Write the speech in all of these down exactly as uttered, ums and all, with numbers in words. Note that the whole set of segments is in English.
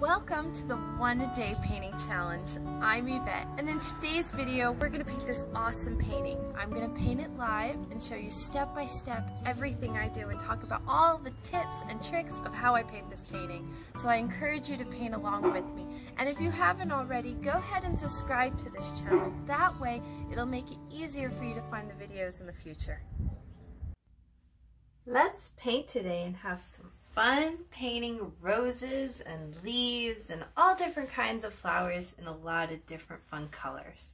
Welcome to the One Day Painting Challenge. I'm Yvette, and in today's video, we're gonna paint this awesome painting. I'm gonna paint it live and show you step by step everything I do and talk about all the tips and tricks of how I paint this painting. So I encourage you to paint along with me. And if you haven't already, go ahead and subscribe to this channel. That way, it'll make it easier for you to find the videos in the future. Let's paint today and have some fun painting roses and leaves and all different kinds of flowers in a lot of different fun colors.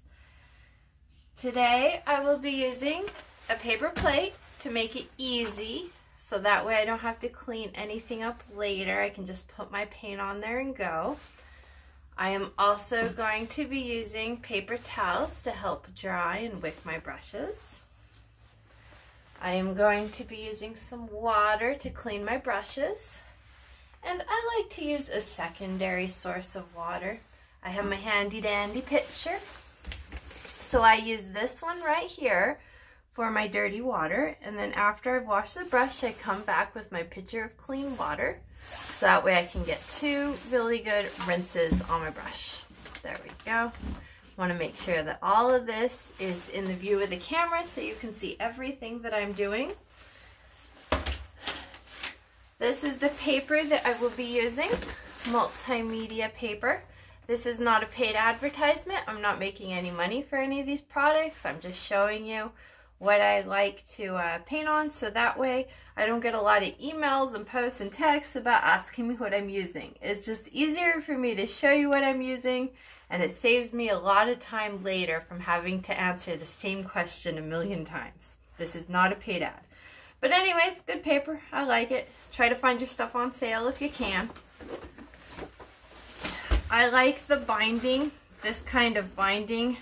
Today I will be using a paper plate to make it easy so that way I don't have to clean anything up later. I can just put my paint on there and go. I am also going to be using paper towels to help dry and wick my brushes. I am going to be using some water to clean my brushes, and I like to use a secondary source of water. I have my handy dandy pitcher, so I use this one right here for my dirty water, and then after I've washed the brush I come back with my pitcher of clean water so that way I can get two really good rinses on my brush. There we go. Want to make sure that all of this is in the view of the camera so you can see everything that I'm doing. This is the paper that I will be using, multimedia paper. This is not a paid advertisement. I'm not making any money for any of these products. I'm just showing you what I like to uh, paint on so that way I don't get a lot of emails and posts and texts about asking me what I'm using. It's just easier for me to show you what I'm using, and it saves me a lot of time later from having to answer the same question a million times. This is not a paid ad. But anyways, good paper. I like it. Try to find your stuff on sale if you can. I like the binding, this kind of binding.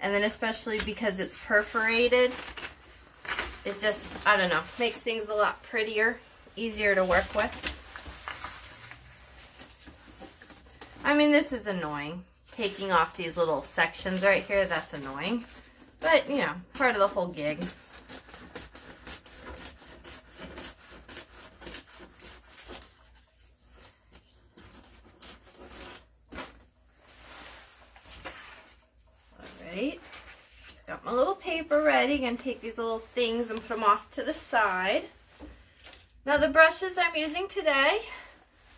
And then especially because it's perforated, it just, I don't know, makes things a lot prettier, easier to work with. I mean, this is annoying. Taking off these little sections right here, that's annoying. But, you know, part of the whole gig. Got my little paper ready. I'm going to take these little things and put them off to the side. Now the brushes I'm using today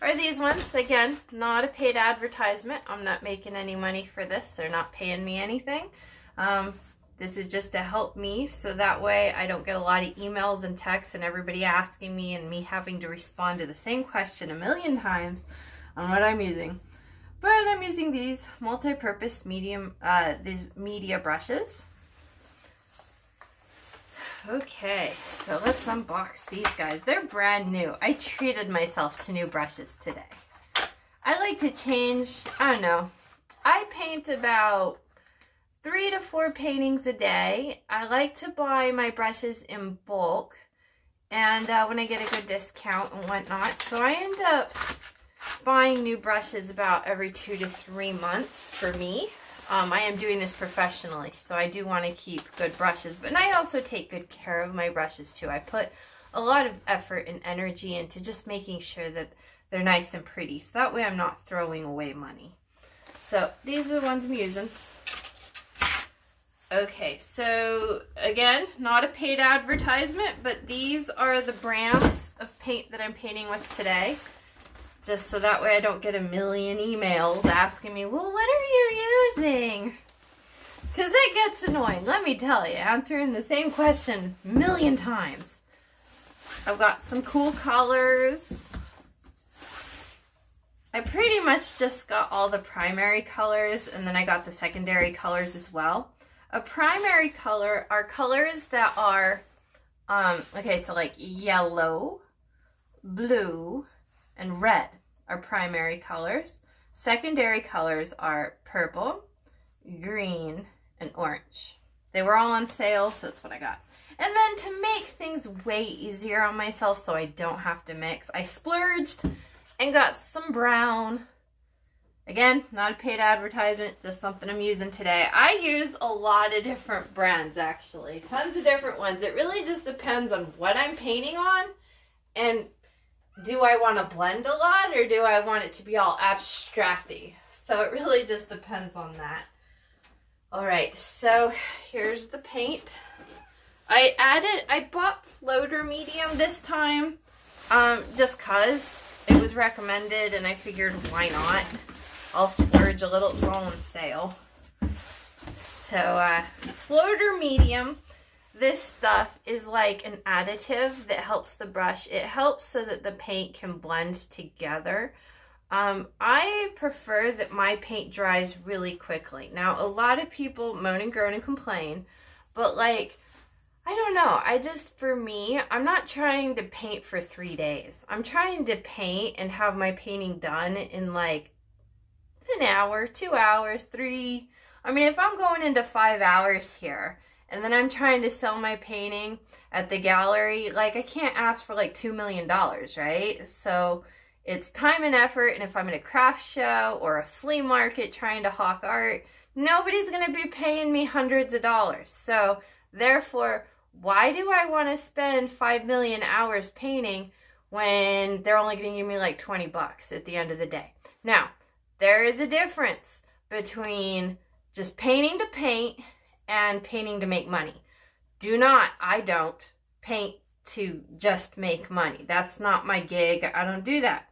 are these ones. Again, not a paid advertisement. I'm not making any money for this. They're not paying me anything. Um, this is just to help me so that way I don't get a lot of emails and texts and everybody asking me and me having to respond to the same question a million times on what I'm using. But I'm using these multi-purpose medium, uh, these media brushes. Okay, so let's unbox these guys. They're brand new. I treated myself to new brushes today. I like to change, I don't know, I paint about three to four paintings a day. I like to buy my brushes in bulk and uh, when I get a good discount and whatnot. So I end up buying new brushes about every two to three months for me. Um, I am doing this professionally, so I do want to keep good brushes, but and I also take good care of my brushes too. I put a lot of effort and energy into just making sure that they're nice and pretty, so that way I'm not throwing away money. So these are the ones I'm using. Okay, so again, not a paid advertisement, but these are the brands of paint that I'm painting with today. Just so that way I don't get a million emails asking me, well, what are you using? Because it gets annoying, let me tell you, answering the same question a million times. I've got some cool colors. I pretty much just got all the primary colors, and then I got the secondary colors as well. A primary color are colors that are, um, okay, so like yellow, blue, and red are primary colors. Secondary colors are purple, green, and orange. They were all on sale, so that's what I got. And then to make things way easier on myself so I don't have to mix, I splurged and got some brown. Again, not a paid advertisement, just something I'm using today. I use a lot of different brands actually, tons of different ones. It really just depends on what I'm painting on and do I want to blend a lot or do I want it to be all abstracty? So it really just depends on that. All right, so here's the paint. I added, I bought floater medium this time, um, just cause it was recommended and I figured why not? I'll splurge a little, it's all on sale. So uh, floater medium, this stuff is like an additive that helps the brush. It helps so that the paint can blend together. Um, I prefer that my paint dries really quickly. Now, a lot of people moan and groan and complain, but like, I don't know. I just, for me, I'm not trying to paint for three days. I'm trying to paint and have my painting done in like an hour, two hours, three. I mean, if I'm going into five hours here, and then I'm trying to sell my painting at the gallery, like I can't ask for like two million dollars, right? So it's time and effort. And if I'm in a craft show or a flea market trying to hawk art, nobody's going to be paying me hundreds of dollars. So therefore, why do I want to spend five million hours painting when they're only going to give me like twenty bucks at the end of the day? Now, there is a difference between just painting to paint and painting to make money. Do not, I don't paint to just make money. That's not my gig. I don't do that.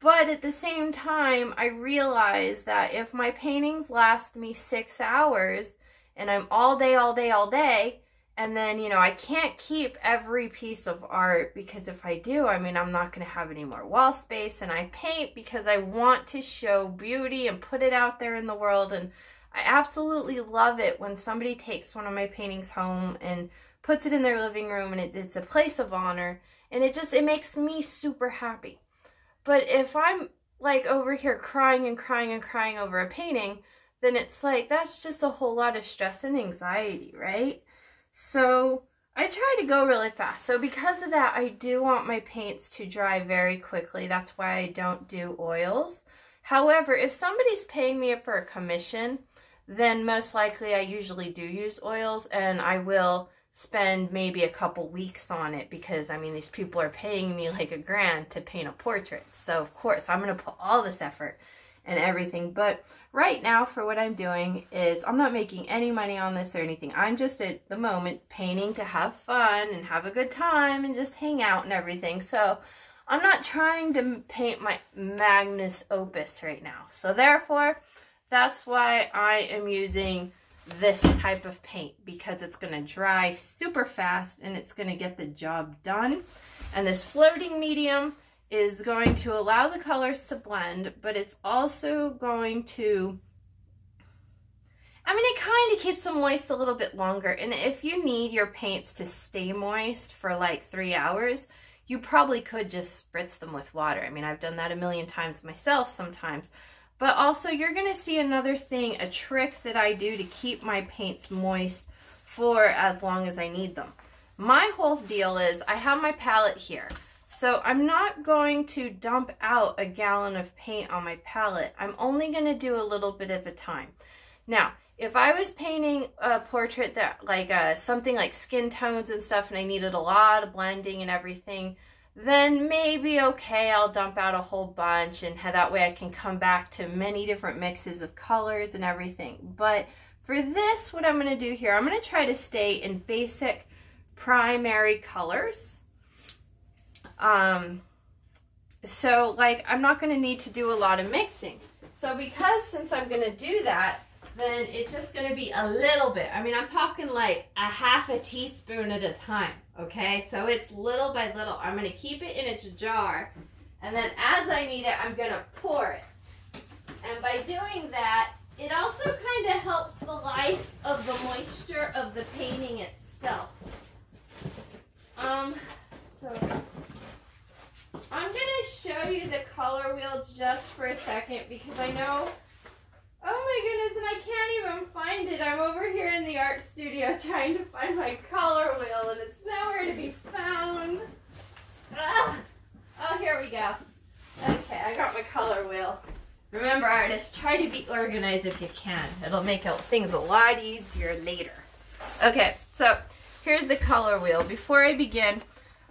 But at the same time, I realize that if my paintings last me six hours and I'm all day, all day, all day, and then, you know, I can't keep every piece of art because if I do, I mean, I'm not going to have any more wall space, and I paint because I want to show beauty and put it out there in the world. And I absolutely love it when somebody takes one of my paintings home and puts it in their living room, and it, it's a place of honor, and it just, it makes me super happy. But if I'm like over here crying and crying and crying over a painting, then it's like, that's just a whole lot of stress and anxiety, right? So I try to go really fast. So because of that, I do want my paints to dry very quickly. That's why I don't do oils. However, if somebody's paying me for a commission, then most likely I usually do use oils, and I will spend maybe a couple weeks on it because, I mean, these people are paying me like a grand to paint a portrait. So, of course, I'm going to put all this effort and everything. But right now, for what I'm doing is I'm not making any money on this or anything. I'm just, at the moment, painting to have fun and have a good time and just hang out and everything. So I'm not trying to paint my magnus opus right now. So, therefore, that's why I am using this type of paint, because it's going to dry super fast and it's going to get the job done. And this floating medium is going to allow the colors to blend, but it's also going to, I mean, it kind of keeps them moist a little bit longer. And if you need your paints to stay moist for like three hours, you probably could just spritz them with water. I mean, I've done that a million times myself sometimes. But also, you're going to see another thing, a trick that I do to keep my paints moist for as long as I need them. My whole deal is I have my palette here. So I'm not going to dump out a gallon of paint on my palette. I'm only going to do a little bit at a time. Now, if I was painting a portrait that like uh, something like skin tones and stuff, and I needed a lot of blending and everything, then maybe, okay, I'll dump out a whole bunch, and that way I can come back to many different mixes of colors and everything. But for this, what I'm going to do here, I'm going to try to stay in basic primary colors. Um, so, like, I'm not going to need to do a lot of mixing. So because since I'm going to do that, then it's just going to be a little bit. I mean, I'm talking like a half a teaspoon at a time. Okay, so it's little by little. I'm going to keep it in its jar, and then as I need it, I'm going to pour it. And by doing that, it also kind of helps the life of the moisture of the painting itself. Um, so I'm going to show you the color wheel just for a second, because I know, oh my goodness, and I can't even find it. I'm over here in the art studio trying to find my color wheel, and it's nowhere to be found. Ah. Oh, here we go. Okay, I got my color wheel. Remember, artists, try to be organized if you can. It'll make things a lot easier later. Okay, so here's the color wheel. Before I begin,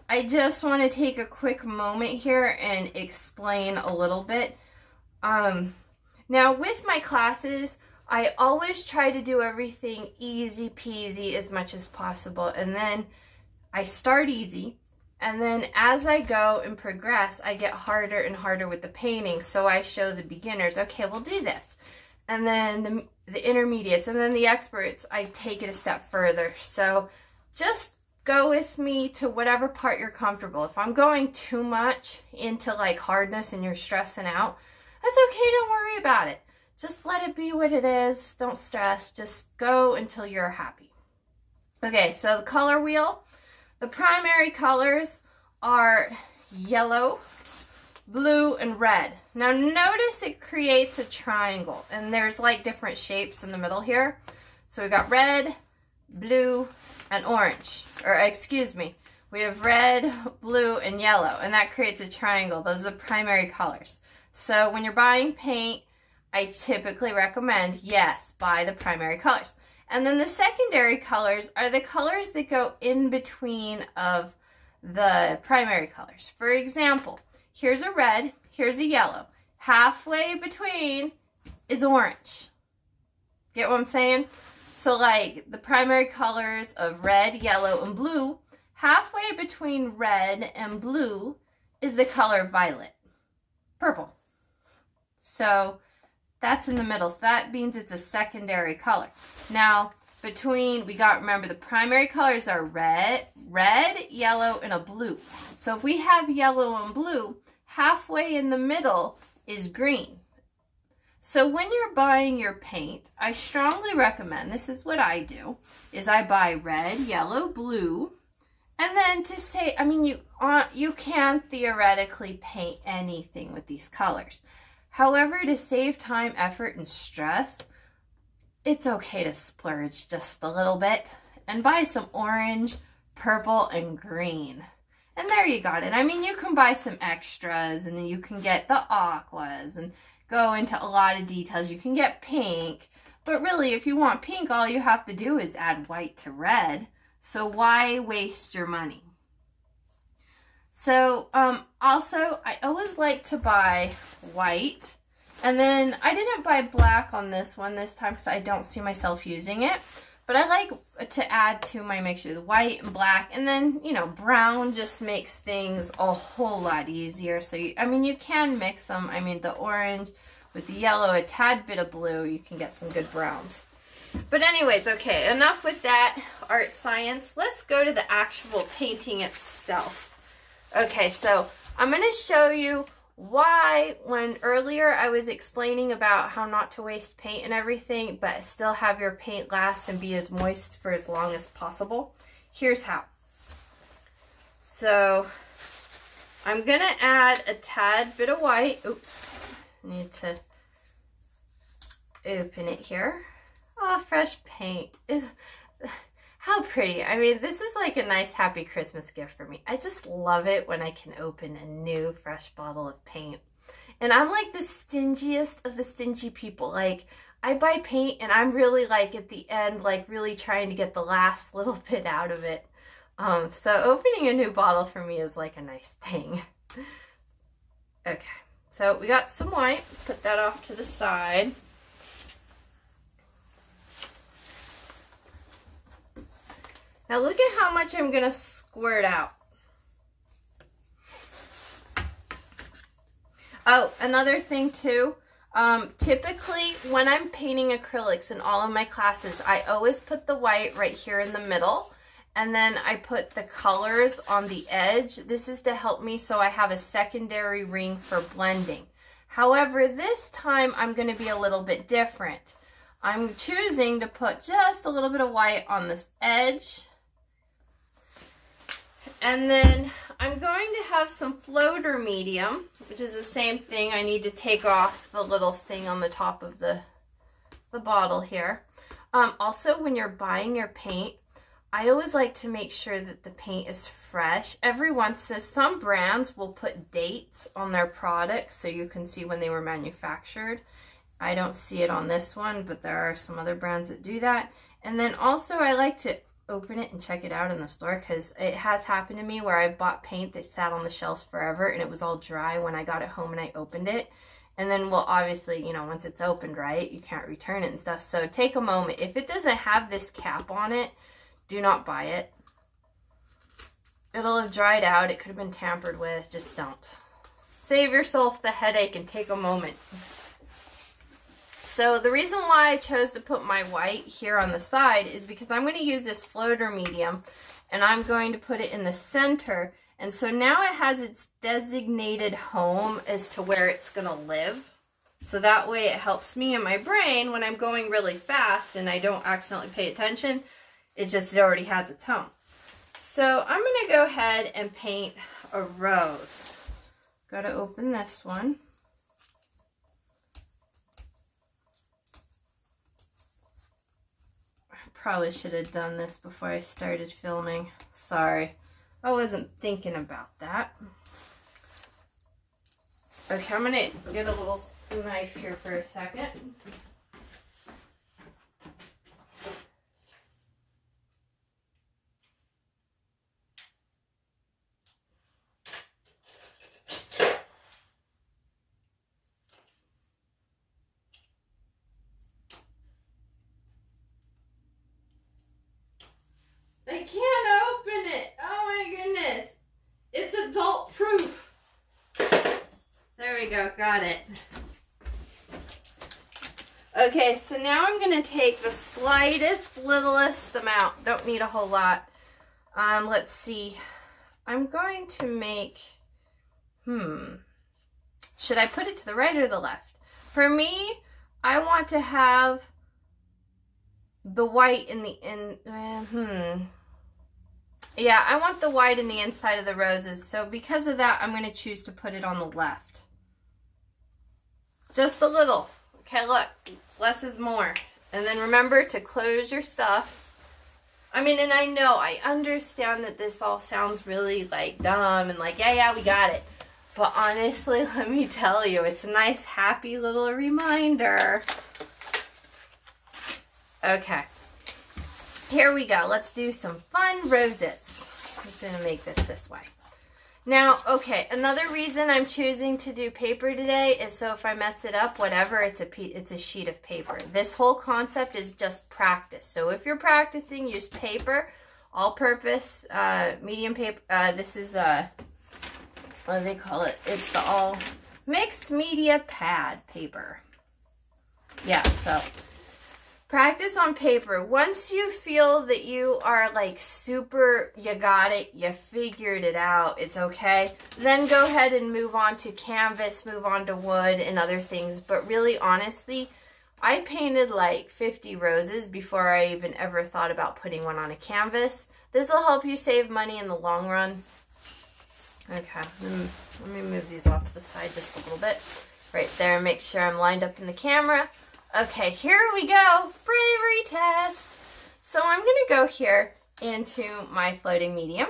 I just want to take a quick moment here and explain a little bit. Um, now with my classes, I always try to do everything easy peasy as much as possible, and then I start easy, and then as I go and progress, I get harder and harder with the painting. So I show the beginners, okay, we'll do this, and then the, the intermediates, and then the experts, I take it a step further. So just go with me to whatever part you're comfortable. If I'm going too much into like hardness and you're stressing out, that's okay, don't worry about it. Just let it be what it is, don't stress, just go until you're happy. Okay, so the color wheel, the primary colors are yellow, blue, and red. Now notice it creates a triangle, and there's like different shapes in the middle here. So we got red, blue, and orange, or excuse me, we have red, blue, and yellow, and that creates a triangle. Those are the primary colors. So when you're buying paint, I typically recommend, yes, buy the primary colors. And then the secondary colors are the colors that go in between of the primary colors. For example, here's a red, here's a yellow. Halfway between is orange. Get what I'm saying? So like the primary colors of red, yellow, and blue, halfway between red and blue is the color violet, purple. So that's in the middle, so that means it's a secondary color. Now, between, we got, remember, the primary colors are red, red, yellow, and a blue. So if we have yellow and blue, halfway in the middle is green. So when you're buying your paint, I strongly recommend, this is what I do, is I buy red, yellow, blue, and then to say, I mean, you, uh, you can theoretically paint anything with these colors. However, to save time, effort, and stress, it's okay to splurge just a little bit and buy some orange, purple, and green. And there you got it. I mean, you can buy some extras, and then you can get the aquas and go into a lot of details. You can get pink, but really, if you want pink, all you have to do is add white to red. So why waste your money? So, um, also, I always like to buy white, and then I didn't buy black on this one this time because I don't see myself using it, but I like to add to my mixture the white and black, and then, you know, brown just makes things a whole lot easier. So, you, I mean, you can mix them. I mean, the orange with the yellow, a tad bit of blue, you can get some good browns. But anyways, okay, enough with that art science. Let's go to the actual painting itself. Okay, so I'm going to show you why when earlier I was explaining about how not to waste paint and everything, but still have your paint last and be as moist for as long as possible. Here's how. So I'm going to add a tad bit of white. Oops, I need to open it here. Oh, fresh paint. Is How pretty. I mean, this is like a nice happy Christmas gift for me. I just love it when I can open a new fresh bottle of paint. And I'm like the stingiest of the stingy people. Like, I buy paint and I'm really like at the end, like really trying to get the last little bit out of it. Um, so opening a new bottle for me is like a nice thing. Okay, so we got some white. Put that off to the side. Now look at how much I'm going to squirt out. Oh, another thing too, um, typically when I'm painting acrylics in all of my classes, I always put the white right here in the middle, and then I put the colors on the edge. This is to help me so I have a secondary ring for blending. However, this time I'm going to be a little bit different. I'm choosing to put just a little bit of white on this edge. And then I'm going to have some floater medium, which is the same thing. I need to take off the little thing on the top of the, the bottle here. Um, also, when you're buying your paint, I always like to make sure that the paint is fresh. Every once in a while, some brands will put dates on their products so you can see when they were manufactured. I don't see it on this one, but there are some other brands that do that. And then also I like to open it and check it out in the store, because it has happened to me where I bought paint that sat on the shelf forever and it was all dry when I got it home and I opened it. And then, well, obviously, you know, once it's opened, right, you can't return it and stuff. So take a moment. If it doesn't have this cap on it, do not buy it. It'll have dried out. It could have been tampered with. Just don't. Save yourself the headache and take a moment. So the reason why I chose to put my white here on the side is because I'm going to use this floater medium and I'm going to put it in the center. And so now it has its designated home as to where it's going to live. So that way it helps me in my brain when I'm going really fast and I don't accidentally pay attention. It just it already has its home. So I'm going to go ahead and paint a rose. Got to open this one. I probably should have done this before I started filming. Sorry. I wasn't thinking about that. Okay, I'm going to get a little knife here for a second. I can't open it. Oh my goodness. It's adult proof. There we go. Got it. Okay, so now I'm going to take the slightest, littlest amount. Don't need a whole lot. Um, let's see. I'm going to make, hmm. Should I put it to the right or the left? For me, I want to have the white in the in, uh, hmm. Yeah, I want the white in the inside of the roses, so because of that, I'm going to choose to put it on the left. Just a little. Okay, look, less is more. And then remember to close your stuff. I mean, and I know, I understand that this all sounds really, like, dumb and like, yeah, yeah, we got it. But honestly, let me tell you, it's a nice, happy little reminder. Okay. Here we go. Let's do some fun roses. I'm just going to make this this way. Now, okay, another reason I'm choosing to do paper today is so if I mess it up, whatever, it's a, it's a sheet of paper. This whole concept is just practice. So if you're practicing, use paper, all-purpose, uh, medium paper. Uh, this is, uh, what do they call it? It's the all mixed media pad paper. Yeah, so practice on paper. Once you feel that you are like super, you got it, you figured it out, it's okay, then go ahead and move on to canvas, move on to wood and other things. But really, honestly, I painted like fifty roses before I even ever thought about putting one on a canvas. This will help you save money in the long run. Okay, let me move these off to the side just a little bit. Right there, make sure I'm lined up in the camera. Okay, here we go, bravery test. So I'm gonna go here into my floating medium.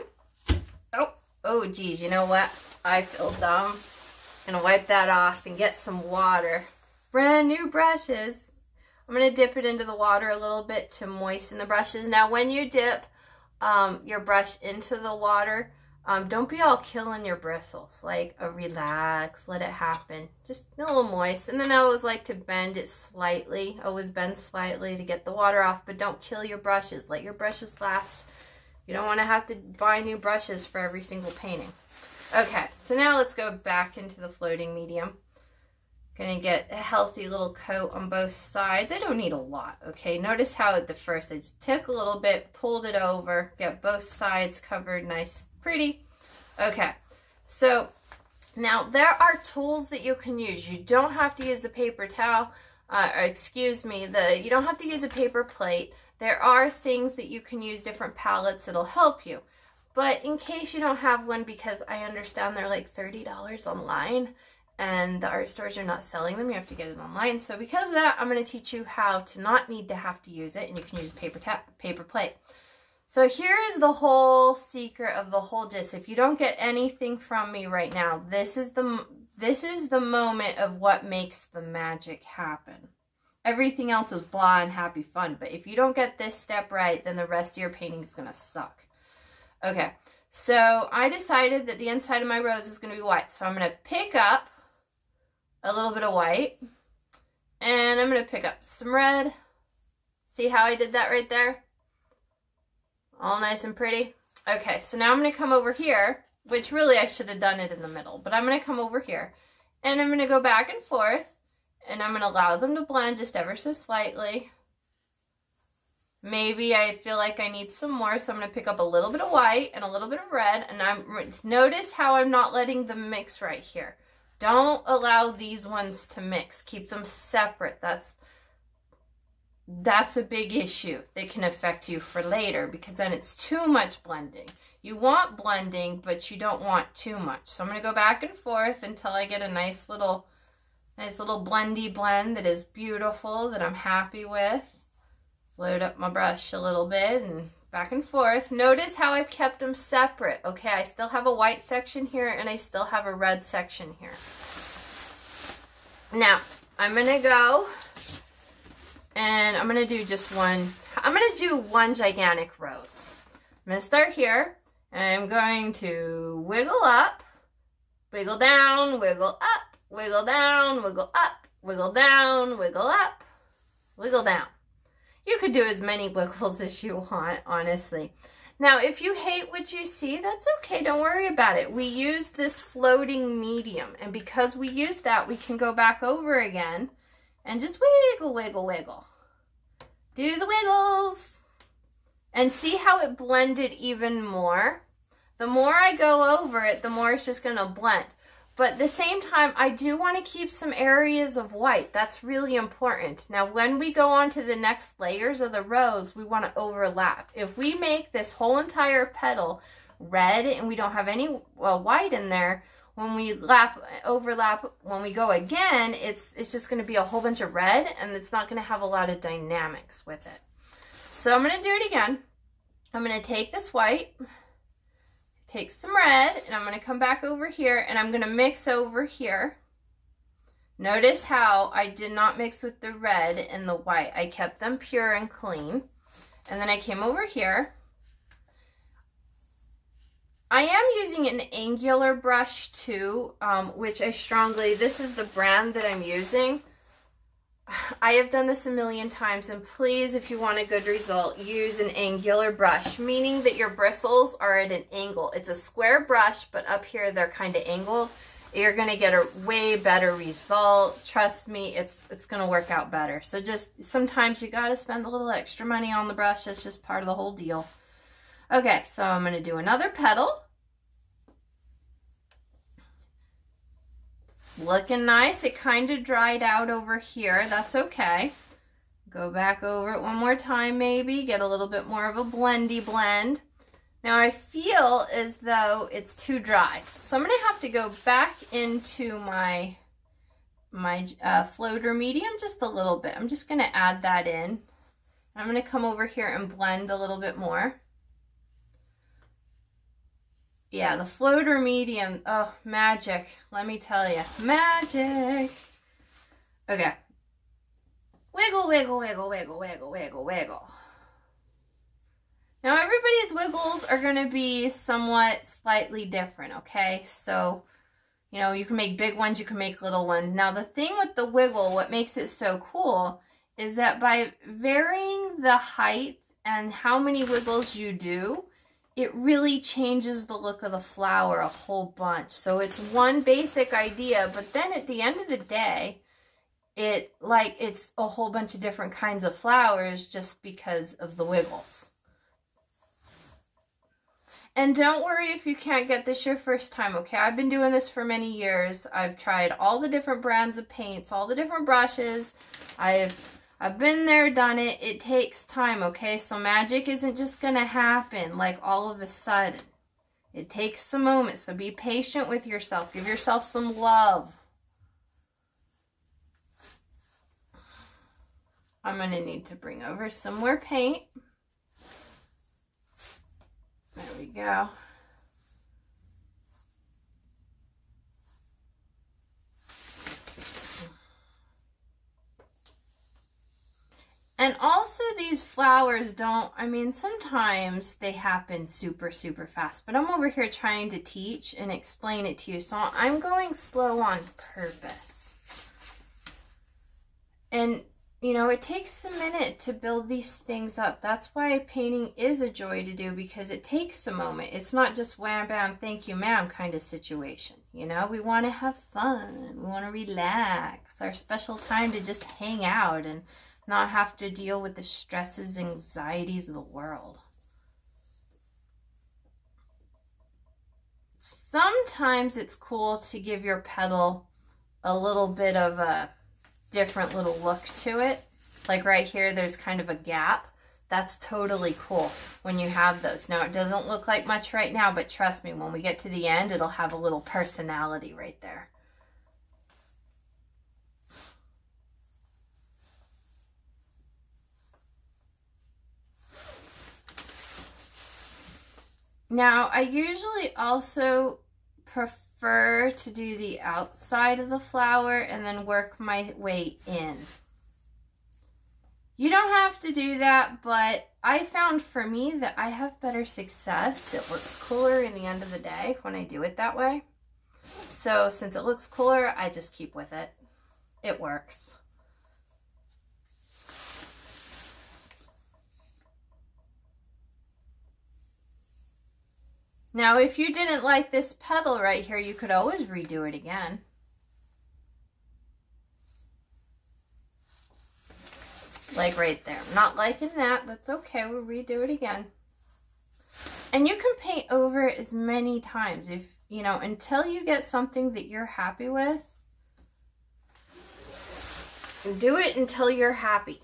Oh, oh geez, you know what? I feel dumb. I'm gonna wipe that off and get some water. Brand new brushes. I'm gonna dip it into the water a little bit to moisten the brushes. Now when you dip um, your brush into the water, um, don't be all killing your bristles, like a relax, let it happen, just a little moist. And then I always like to bend it slightly, always bend slightly to get the water off, but don't kill your brushes, let your brushes last. You don't want to have to buy new brushes for every single painting. Okay, so now let's go back into the floating medium. Gonna get a healthy little coat on both sides. I don't need a lot, okay? Notice how at the first I just took a little bit, pulled it over, got both sides covered, nice, pretty. Okay, so now there are tools that you can use. You don't have to use the paper towel, uh, or excuse me, the you don't have to use a paper plate. There are things that you can use, different palettes that'll help you. But in case you don't have one, because I understand they're like thirty dollars online, and the art stores are not selling them, you have to get it online. So because of that, I'm going to teach you how to not need to have to use it, and you can use a paper tap, paper plate. So here is the whole secret of the whole gist. If you don't get anything from me right now, this is the this is the moment of what makes the magic happen. Everything else is blah and happy fun. But if you don't get this step right, then the rest of your painting is going to suck. Okay, so I decided that the inside of my rose is going to be white. So I'm going to pick up a little bit of white. And I'm going to pick up some red. See how I did that right there? All nice and pretty. Okay, so now I'm going to come over here, which really I should have done it in the middle. But I'm going to come over here. And I'm going to go back and forth. And I'm going to allow them to blend just ever so slightly. Maybe I feel like I need some more, so I'm going to pick up a little bit of white and a little bit of red. And I'm notice how I'm not letting them mix right here. Don't allow these ones to mix. Keep them separate. That's, that's a big issue that can affect you for later, because then it's too much blending. You want blending, but you don't want too much. So I'm going to go back and forth until I get a nice little... Nice little blendy blend that is beautiful, that I'm happy with. Load up my brush a little bit and back and forth. Notice how I've kept them separate. Okay, I still have a white section here and I still have a red section here. Now, I'm going to go and I'm going to do just one. I'm going to do one gigantic rose. I'm going to start here and I'm going to wiggle up, wiggle down, wiggle up. Wiggle down, wiggle up, wiggle down, wiggle up, wiggle down. You could do as many wiggles as you want, honestly. Now, if you hate what you see, that's okay. Don't worry about it. We use this floating medium, and because we use that, we can go back over again and just wiggle, wiggle, wiggle. Do the wiggles. And see how it blended even more? The more I go over it, the more it's just going to blend. But at the same time, I do want to keep some areas of white. That's really important. Now, when we go on to the next layers of the rose, we want to overlap. If we make this whole entire petal red and we don't have any well, white in there, when we lap, overlap, when we go again, it's, it's just going to be a whole bunch of red, and it's not going to have a lot of dynamics with it. So I'm going to do it again. I'm going to take this white. Take some red, and I'm going to come back over here, and I'm going to mix over here. Notice how I did not mix with the red and the white. I kept them pure and clean. And then I came over here. I am using an angular brush too, um, which I strongly, this is the brand that I'm using. I have done this a million times, and please, if you want a good result, use an angular brush, meaning that your bristles are at an angle. It's a square brush, but up here they're kind of angled. You're going to get a way better result. Trust me, it's it's going to work out better. So just sometimes you got to spend a little extra money on the brush. That's just part of the whole deal. Okay, so I'm going to do another petal. Looking nice. It kind of dried out over here. That's okay. Go back over it one more time, maybe. Get a little bit more of a blendy blend. Now I feel as though it's too dry. So I'm going to have to go back into my, my uh, floater medium just a little bit. I'm just going to add that in. I'm going to come over here and blend a little bit more. Yeah, the floater medium, oh, magic, let me tell you, magic. Okay, wiggle, wiggle, wiggle, wiggle, wiggle, wiggle, wiggle. Now everybody's wiggles are gonna be somewhat slightly different, okay? So, you know, you can make big ones, you can make little ones. Now the thing with the wiggle, what makes it so cool, is that by varying the height and how many wiggles you do, it really changes the look of the flower a whole bunch. So it's one basic idea, but then at the end of the day, it like it's a whole bunch of different kinds of flowers just because of the wiggles. And don't worry if you can't get this your first time, okay? I've been doing this for many years. I've tried all the different brands of paints, all the different brushes. I've I've been there, done it. It takes time, okay? So magic isn't just going to happen like all of a sudden. It takes a moment, so be patient with yourself. Give yourself some love. I'm going to need to bring over some more paint. There we go. And also these flowers don't, I mean, sometimes they happen super, super fast, but I'm over here trying to teach and explain it to you. So I'm going slow on purpose. And, you know, it takes a minute to build these things up. That's why painting is a joy to do, because it takes a moment. It's not just wham, bam, thank you, ma'am kind of situation. You know, we want to have fun. We want to relax. Our special time to just hang out and not have to deal with the stresses, anxieties of the world. Sometimes it's cool to give your petal a little bit of a different little look to it. Like right here, there's kind of a gap. That's totally cool when you have those. Now, it doesn't look like much right now, but trust me, when we get to the end, it'll have a little personality right there. Now, I usually also prefer to do the outside of the flower and then work my way in. You don't have to do that, but I found for me that I have better success. It looks cooler in the end of the day when I do it that way. So since it looks cooler, I just keep with it. It works. Now, if you didn't like this petal right here, you could always redo it again. Like right there. I'm not liking that. That's okay. We'll redo it again. And you can paint over it as many times. If, you know, until you get something that you're happy with, do it until you're happy.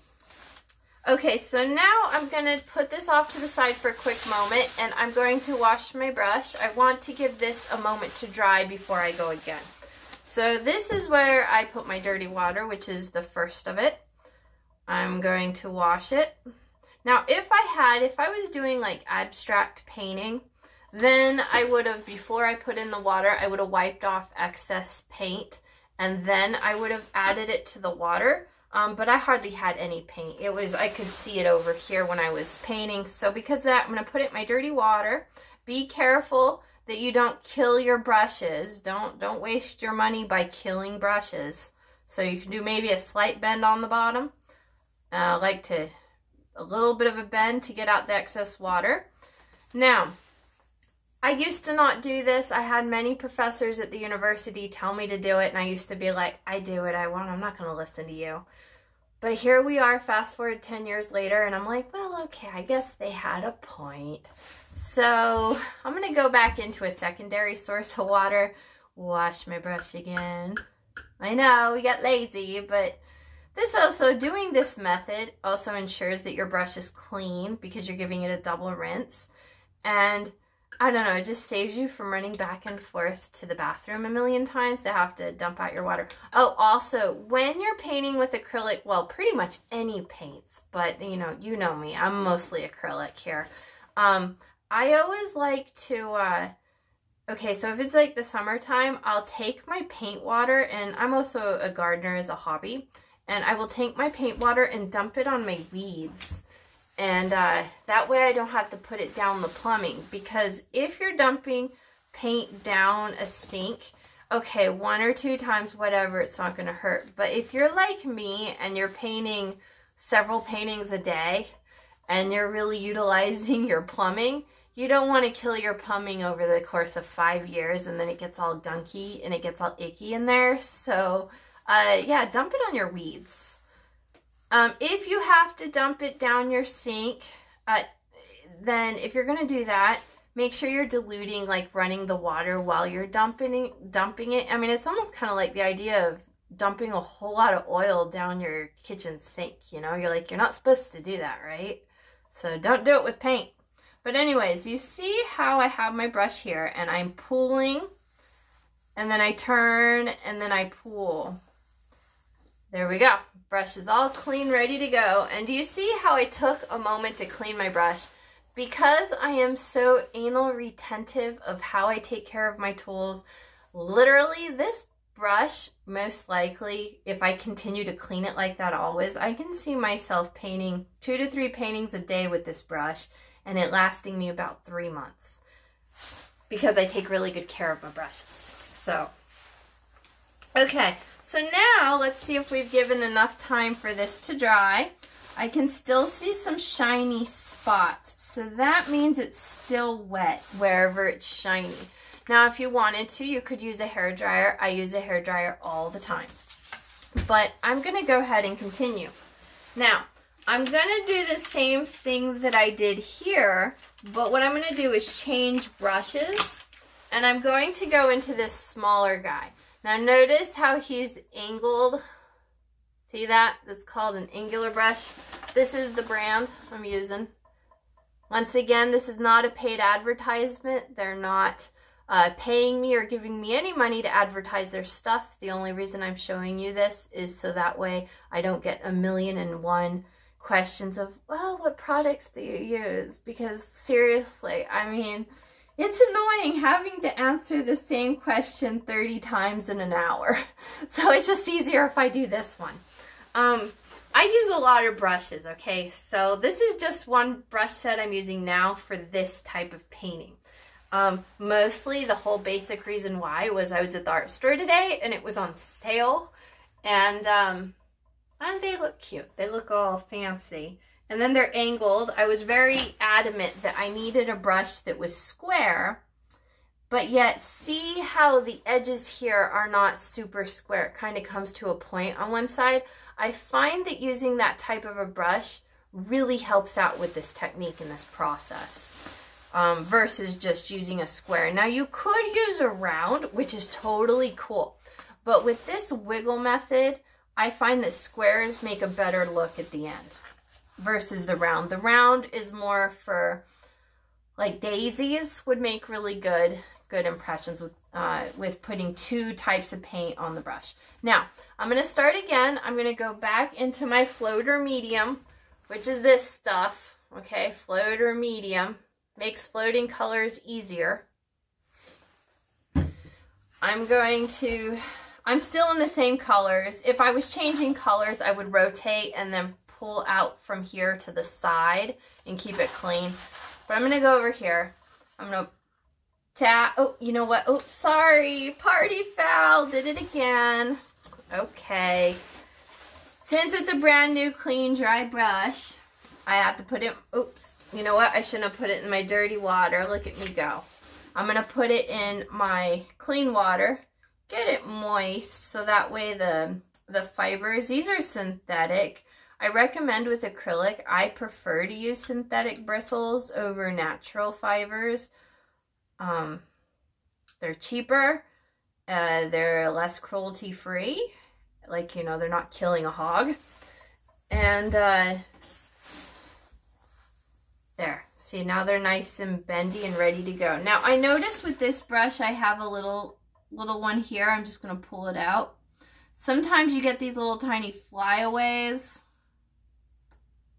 Okay, so now I'm going to put this off to the side for a quick moment, and I'm going to wash my brush. I want to give this a moment to dry before I go again. So this is where I put my dirty water, which is the first of it. I'm going to wash it. Now, if I had, if I was doing like abstract painting, then I would have, before I put in the water, I would have wiped off excess paint, and then I would have added it to the water. Um, but I hardly had any paint. It was, I could see it over here when I was painting. So because of that, I'm going to put it in my dirty water. Be careful that you don't kill your brushes. Don't, don't waste your money by killing brushes. So you can do maybe a slight bend on the bottom. Uh, I like to, a little bit of a bend to get out the excess water. Now, I used to not do this. I had many professors at the university tell me to do it, and I used to be like, I do what I want. I'm not going to listen to you. But here we are, fast forward ten years later, and I'm like, well, okay, I guess they had a point. So I'm going to go back into a secondary source of water, wash my brush again. I know, we got lazy, but this also, doing this method also ensures that your brush is clean because you're giving it a double rinse. And I don't know, it just saves you from running back and forth to the bathroom a million times to have to dump out your water. Oh, also, when you're painting with acrylic, well, pretty much any paints, but you know, you know me, I'm mostly acrylic here. Um, I always like to, uh, okay, so if it's like the summertime, I'll take my paint water, and I'm also a gardener as a hobby, and I will take my paint water and dump it on my weeds. And uh, that way I don't have to put it down the plumbing, because if you're dumping paint down a sink, okay, one or two times, whatever, it's not going to hurt. But if you're like me and you're painting several paintings a day and you're really utilizing your plumbing, you don't want to kill your plumbing over the course of five years and then it gets all gunky and it gets all icky in there. So uh, yeah, dump it on your weeds. Um, if you have to dump it down your sink, uh, then if you're going to do that, make sure you're diluting, like running the water while you're dumping, dumping it. I mean, it's almost kind of like the idea of dumping a whole lot of oil down your kitchen sink, you know? You're like, you're not supposed to do that, right? So don't do it with paint. But anyways, you see how I have my brush here, and I'm pulling, and then I turn, and then I pull. There we go. Brush is all clean, ready to go. And do you see how I took a moment to clean my brush? Because I am so anal retentive of how I take care of my tools, literally this brush, most likely, if I continue to clean it like that always, I can see myself painting two to three paintings a day with this brush and it lasting me about three months because I take really good care of my brushes. So, okay, so now let's see if we've given enough time for this to dry. I can still see some shiny spots, so that means it's still wet wherever it's shiny. Now, if you wanted to, you could use a hairdryer. I use a hairdryer all the time. But I'm going to go ahead and continue. Now, I'm going to do the same thing that I did here, but what I'm going to do is change brushes, and I'm going to go into this smaller guy. Now, notice how he's angled. See that? That's called an angular brush. This is the brand I'm using. Once again, this is not a paid advertisement. They're not... Uh, paying me or giving me any money to advertise their stuff. The only reason I'm showing you this is so that way I don't get a million and one questions of, well, what products do you use? Because seriously, I mean, it's annoying having to answer the same question thirty times in an hour. So it's just easier if I do this one. Um, I use a lot of brushes, okay? So this is just one brush set I'm using now for this type of painting. Um, mostly the whole basic reason why was I was at the art store today and it was on sale, and um, and they look cute. They look all fancy. And then they're angled. I was very adamant that I needed a brush that was square, but yet see how the edges here are not super square. It kind of comes to a point on one side. I find that using that type of a brush really helps out with this technique and this process. Um, versus just using a square. Now you could use a round, which is totally cool, but with this wiggle method, I find that squares make a better look at the end versus the round. The round is more for like daisies would make really good, good impressions with, uh, with putting two types of paint on the brush. Now I'm going to start again. I'm going to go back into my floater medium, which is this stuff. Okay. Floater medium. Makes floating colors easier. I'm going to, I'm still in the same colors. If I was changing colors, I would rotate and then pull out from here to the side and keep it clean. But I'm going to go over here. I'm going to tap, oh, you know what? Oh, sorry, party foul, did it again. Okay. Since it's a brand new, clean, dry brush, I have to put it, oops. You know what? I shouldn't have put it in my dirty water. Look at me go. I'm going to put it in my clean water. Get it moist so that way the, the fibers, these are synthetic. I recommend with acrylic. I prefer to use synthetic bristles over natural fibers. Um, they're cheaper. Uh, they're less cruelty free. Like, you know, they're not killing a hog. And, uh... there. See, now they're nice and bendy and ready to go. Now, I noticed with this brush, I have a little, little one here. I'm just going to pull it out. Sometimes you get these little tiny flyaways.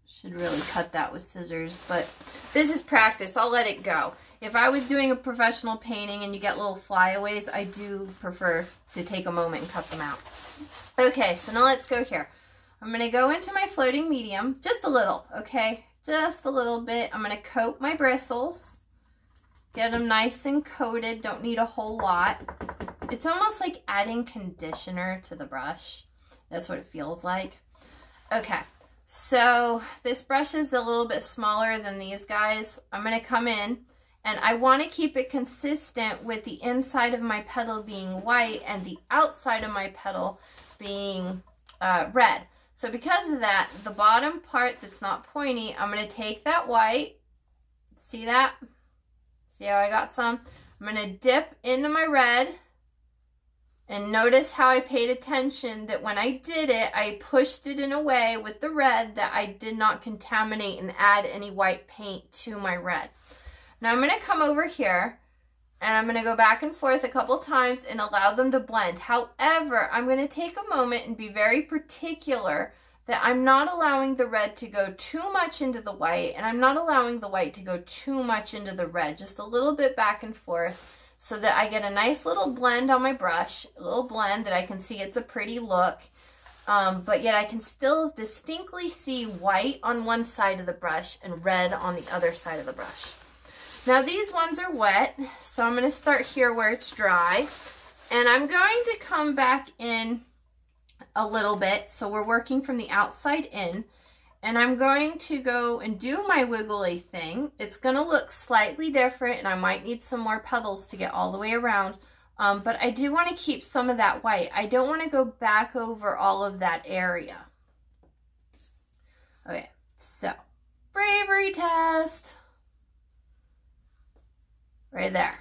Should really cut that with scissors, but this is practice. I'll let it go. If I was doing a professional painting and you get little flyaways, I do prefer to take a moment and cut them out. Okay, so now let's go here. I'm going to go into my floating medium, just a little, okay? Just a little bit. I'm going to coat my bristles. Get them nice and coated. Don't need a whole lot. It's almost like adding conditioner to the brush. That's what it feels like. Okay. So this brush is a little bit smaller than these guys. I'm going to come in and I want to keep it consistent with the inside of my petal being white and the outside of my petal being uh, red. So because of that, the bottom part that's not pointy, I'm going to take that white. See that? See how I got some? I'm going to dip into my red. And notice how I paid attention that when I did it, I pushed it in a way with the red that I did not contaminate and add any white paint to my red. Now I'm going to come over here. And I'm going to go back and forth a couple times and allow them to blend. However, I'm going to take a moment and be very particular that I'm not allowing the red to go too much into the white. And I'm not allowing the white to go too much into the red. Just a little bit back and forth so that I get a nice little blend on my brush, a little blend that I can see. It's a pretty look, um, but yet I can still distinctly see white on one side of the brush and red on the other side of the brush. Now these ones are wet, so I'm going to start here where it's dry, and I'm going to come back in a little bit, so we're working from the outside in, and I'm going to go and do my wiggly thing. It's going to look slightly different, and I might need some more petals to get all the way around, um, but I do want to keep some of that white. I don't want to go back over all of that area. Okay, so bravery test right there.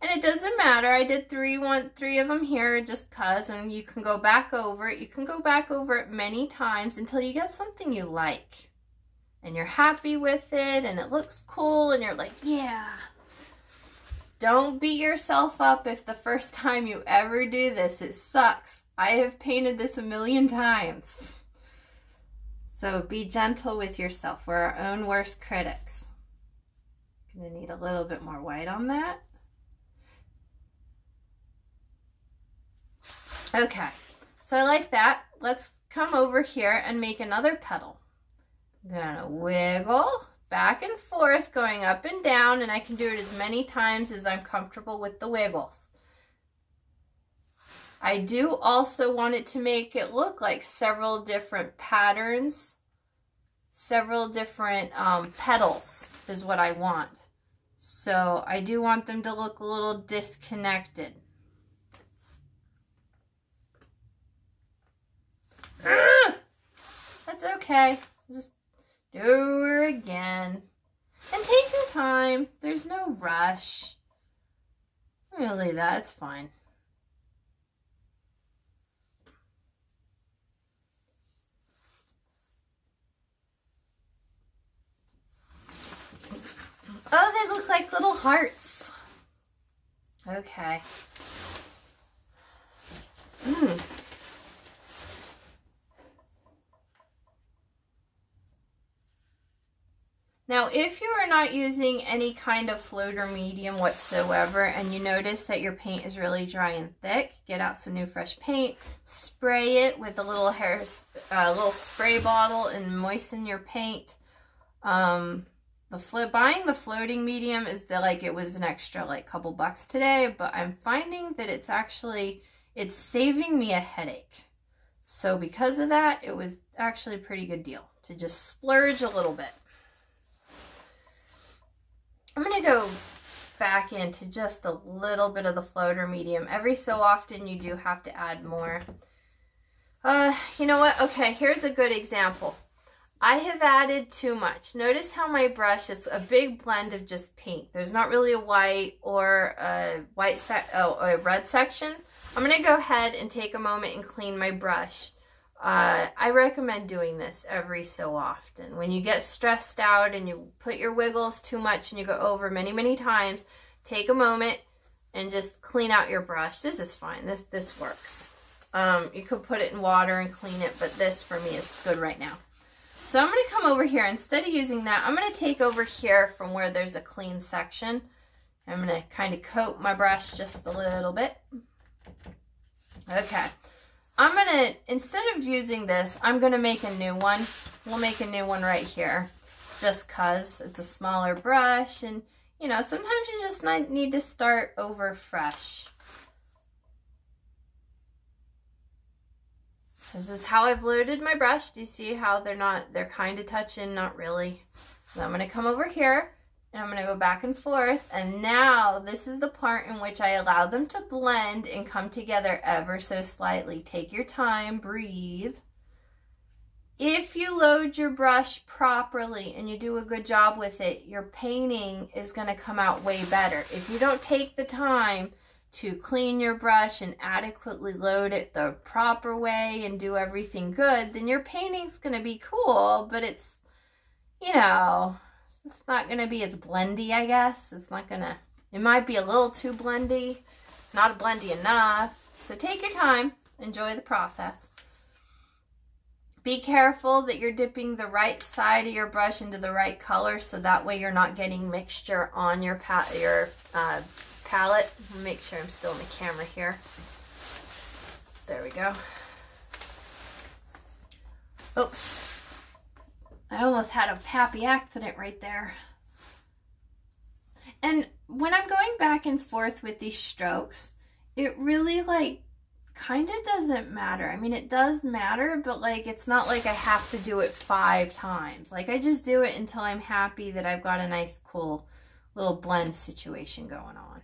And it doesn't matter, I did three, one, three of them here just cause, and you can go back over it. You can go back over it many times until you get something you like and you're happy with it and it looks cool and you're like, yeah. Don't beat yourself up if the first time you ever do this, it sucks. I have painted this a million times. So be gentle with yourself. We're our own worst critics. I'm gonna need a little bit more white on that. Okay, so I like that. Let's come over here and make another petal. I'm gonna wiggle back and forth, going up and down, and I can do it as many times as I'm comfortable with the wiggles. I do also want it to make it look like several different patterns, several different um, petals is what I want. So I do want them to look a little disconnected. Ah, that's okay. Just do her again. And take your time. There's no rush. I'm gonna leave that. It's fine. Oh, they look like little hearts. Okay. Mm. Now, if you are not using any kind of floater medium whatsoever and you notice that your paint is really dry and thick, get out some new fresh paint, spray it with a little hair, uh, little spray bottle and moisten your paint. Um, the flo- buying the floating medium is the, like it was an extra like couple bucks today, but I'm finding that it's actually, it's saving me a headache. So because of that, it was actually a pretty good deal to just splurge a little bit. I'm going to go back into just a little bit of the floater medium. Every so often you do have to add more. Uh, you know what? Okay, here's a good example. I have added too much. Notice how my brush is a big blend of just pink. There's not really a white or a white sec oh, a red section. I'm going to go ahead and take a moment and clean my brush. Uh, I recommend doing this every so often. When you get stressed out and you put your wiggles too much and you go over many, many times, take a moment and just clean out your brush. This is fine. This, this works. Um, you could put it in water and clean it, but this for me is good right now. So I'm going to come over here. Instead of using that, I'm going to take over here from where there's a clean section. I'm going to kind of coat my brush just a little bit. Okay. I'm gonna, instead of using this, I'm gonna make a new one. We'll make a new one right here, just cause it's a smaller brush and, you know, sometimes you just need to start over fresh. So this is how I've loaded my brush. Do you see how they're not, they're kind of touching, not really. So I'm gonna come over here and I'm gonna go back and forth, and now this is the part in which I allow them to blend and come together ever so slightly. Take your time, breathe. If you load your brush properly and you do a good job with it, your painting is gonna come out way better. If you don't take the time to clean your brush and adequately load it the proper way and do everything good, then your painting's gonna be cool, but it's, you know, it's not going to be as blendy, I guess. It's not going to... It might be a little too blendy. Not blendy enough. So take your time. Enjoy the process. Be careful that you're dipping the right side of your brush into the right color, so that way you're not getting mixture on your, pa your uh, palette. Make sure I'm still in the camera here. There we go. Oops. I almost had a happy accident right there. And when I'm going back and forth with these strokes, it really like kind of doesn't matter. I mean, it does matter, but like it's not like I have to do it five times. Like I just do it until I'm happy that I've got a nice cool little blend situation going on.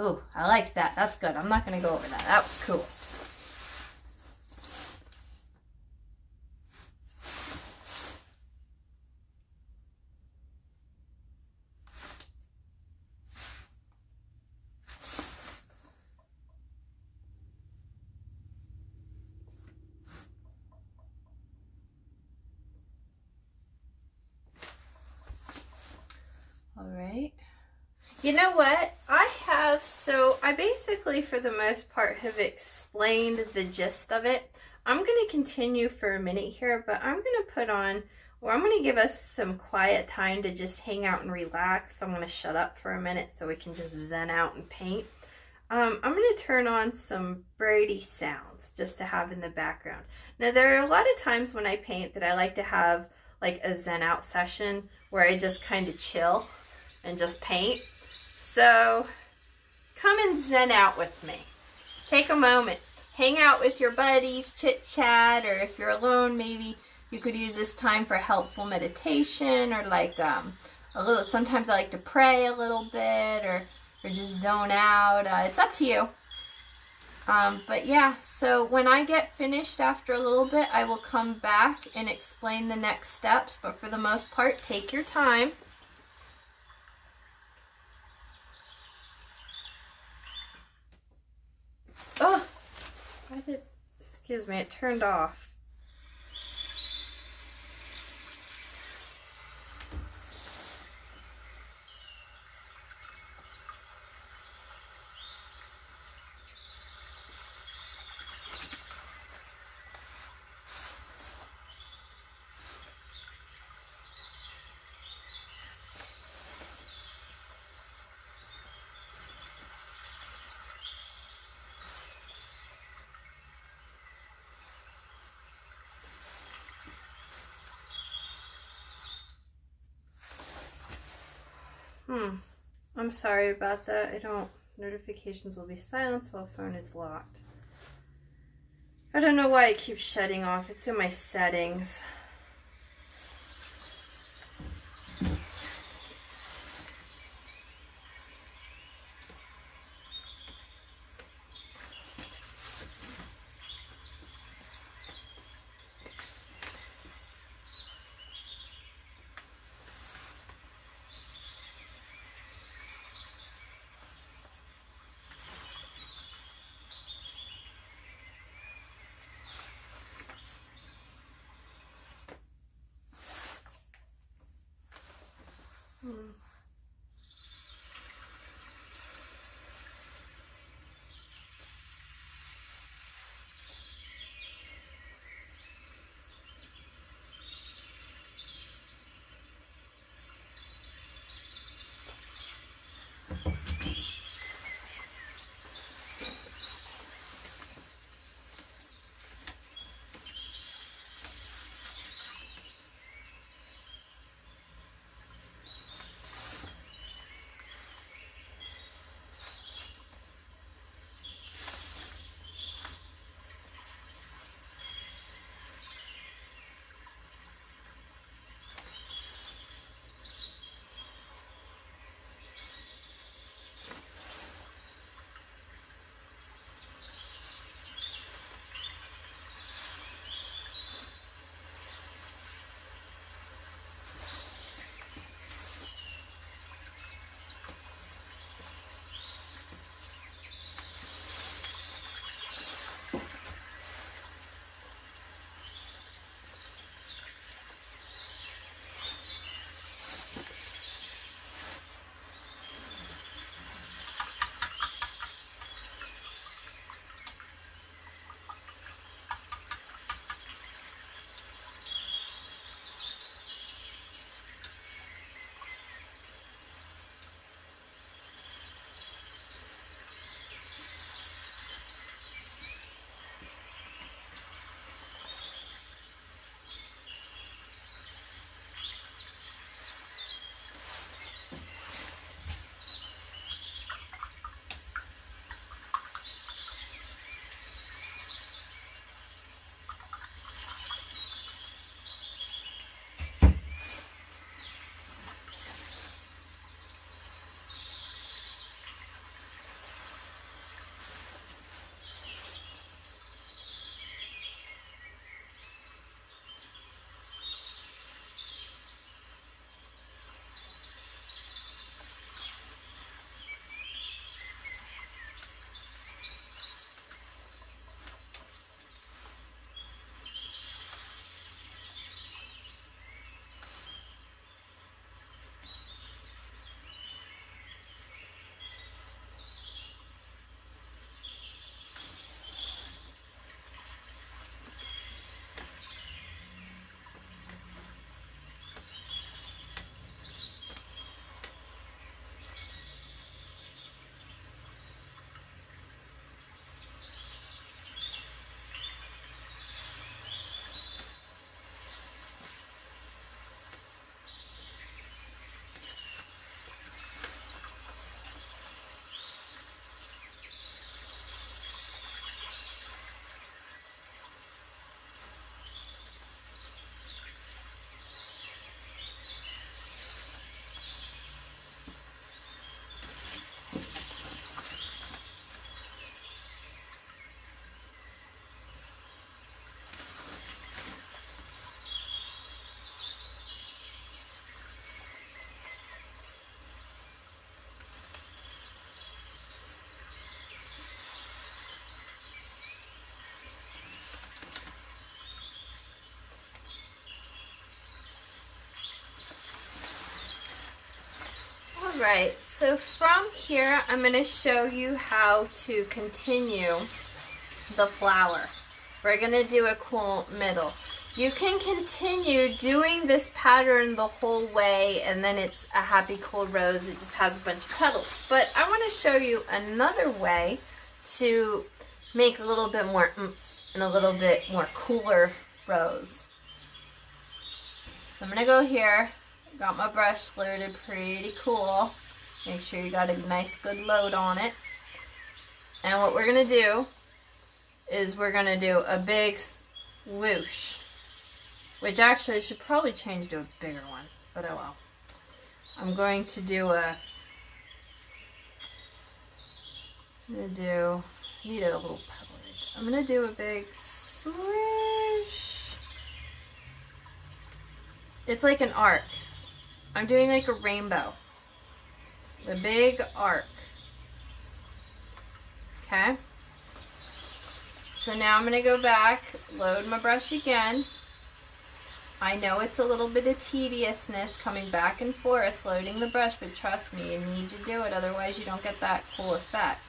Ooh, I liked that. That's good. I'm not going to go over that. That was cool. You know what? I have, so I basically for the most part have explained the gist of it. I'm going to continue for a minute here, but I'm going to put on, or I'm going to give us some quiet time to just hang out and relax. I'm going to shut up for a minute so we can just zen out and paint. Um, I'm going to turn on some Brady sounds just to have in the background. Now there are a lot of times when I paint that I like to have like a zen out session where I just kind of chill and just paint. So come and zen out with me. Take a moment. Hang out with your buddies, chit chat, or if you're alone, maybe you could use this time for helpful meditation or like um, a little, sometimes I like to pray a little bit or, or just zone out. Uh, it's up to you. Um, but yeah, so when I get finished after a little bit, I will come back and explain the next steps. But for the most part, take your time. Oh, I did, excuse me, it turned off. Hmm. I'm sorry about that. I don't. Notifications will be silenced while phone is locked. I don't know why it keeps shutting off. It's in my settings. Right, so from here I'm going to show you how to continue the flower. We're going to do a cool middle. You can continue doing this pattern the whole way, and then it's a happy cool rose. It just has a bunch of petals. But I want to show you another way to make a little bit more oomph and a little bit more cooler rose. So I'm going to go here. Got my brush loaded pretty cool. Make sure you got a nice good load on it. And what we're going to do is we're going to do a big swoosh. Which actually I should probably change to a bigger one, but oh well. I'm going to do a, I'm gonna do, I needed a little pebble right there. I'm gonna do a big swish. It's like an arc. I'm doing like a rainbow. The big arc. Okay. So now I'm gonna go back, load my brush again. I know it's a little bit of tediousness coming back and forth loading the brush, but trust me, you need to do it, otherwise you don't get that cool effect.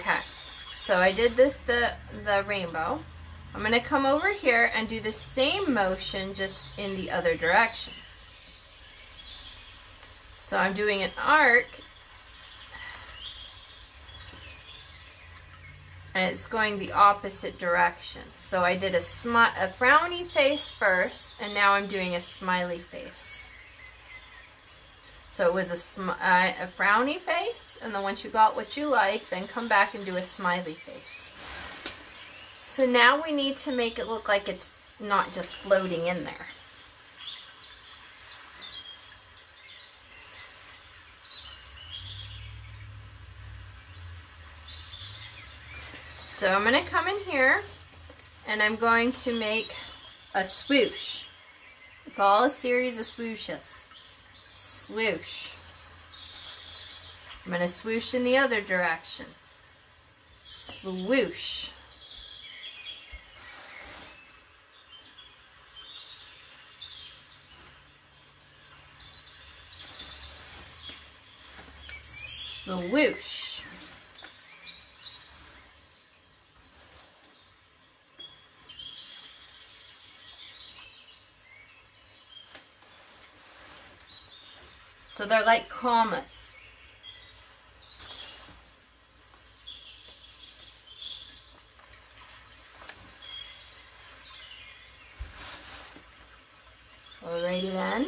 Okay, so I did this the the rainbow. I'm going to come over here and do the same motion just in the other direction. So I'm doing an arc, and it's going the opposite direction. So I did a, smi a frowny face first, and now I'm doing a smiley face. So it was a, sm uh, a frowny face, and then once you got what you like, then come back and do a smiley face. So now we need to make it look like it's not just floating in there. So I'm going to come in here, and I'm going to make a swoosh. It's all a series of swooshes. Swoosh. I'm going to swoosh in the other direction. Swoosh. Swoosh. So they're like commas. Alrighty then.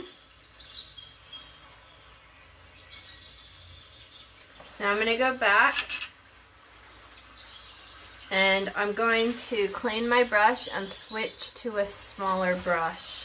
Now I'm going to go back, and I'm going to clean my brush and switch to a smaller brush.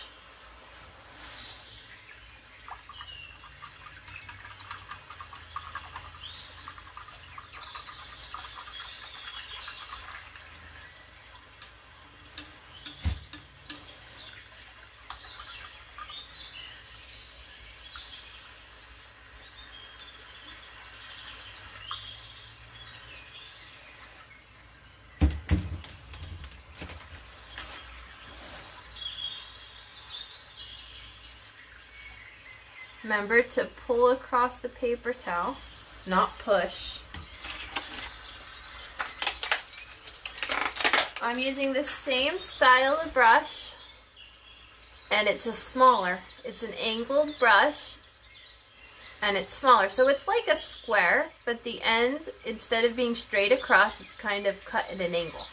Remember to pull across the paper towel, not push. I'm using the same style of brush, and it's a smaller. It's an angled brush, and it's smaller. So it's like a square, but the ends, instead of being straight across, it's kind of cut at an angle.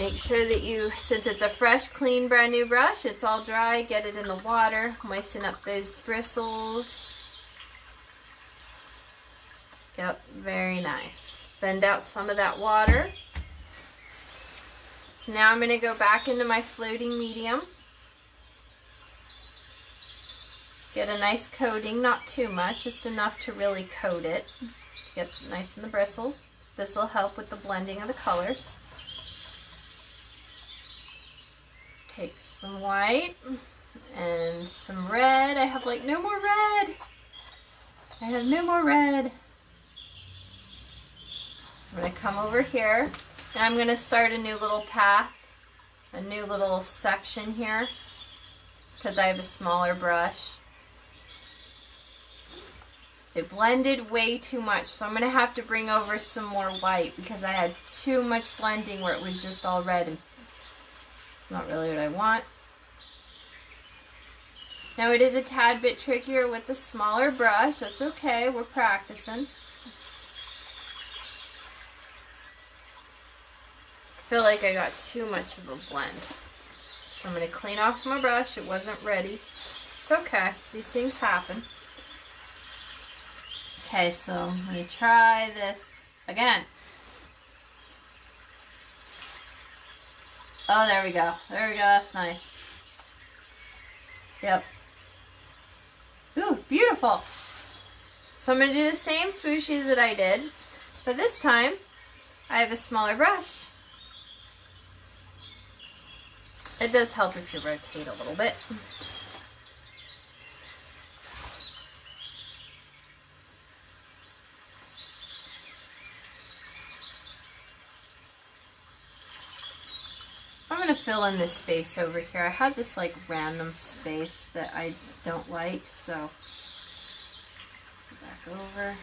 Make sure that you, since it's a fresh, clean, brand new brush, it's all dry, get it in the water, moisten up those bristles. Yep, very nice. Bend out some of that water. So now I'm going to go back into my floating medium. Get a nice coating, not too much, just enough to really coat it, to get nice in the bristles. This will help with the blending of the colors. Take some white and some red. I have like no more red. I have no more red. I'm going to come over here, and I'm going to start a new little path, a new little section here, because I have a smaller brush. It blended way too much, so I'm going to have to bring over some more white because I had too much blending where it was just all red. And it's not really what I want. Now it is a tad bit trickier with the smaller brush. That's okay, we're practicing. I feel like I got too much of a blend. So I'm going to clean off my brush. It wasn't ready. It's okay. These things happen. Okay, so I'm going to try this again. Oh, there we go. There we go. That's nice. Yep. Ooh, beautiful. So I'm going to do the same swooshes that I did, but this time I have a smaller brush. It does help if you rotate a little bit. I'm going to fill in this space over here. I have this like random space that I don't like, so back over.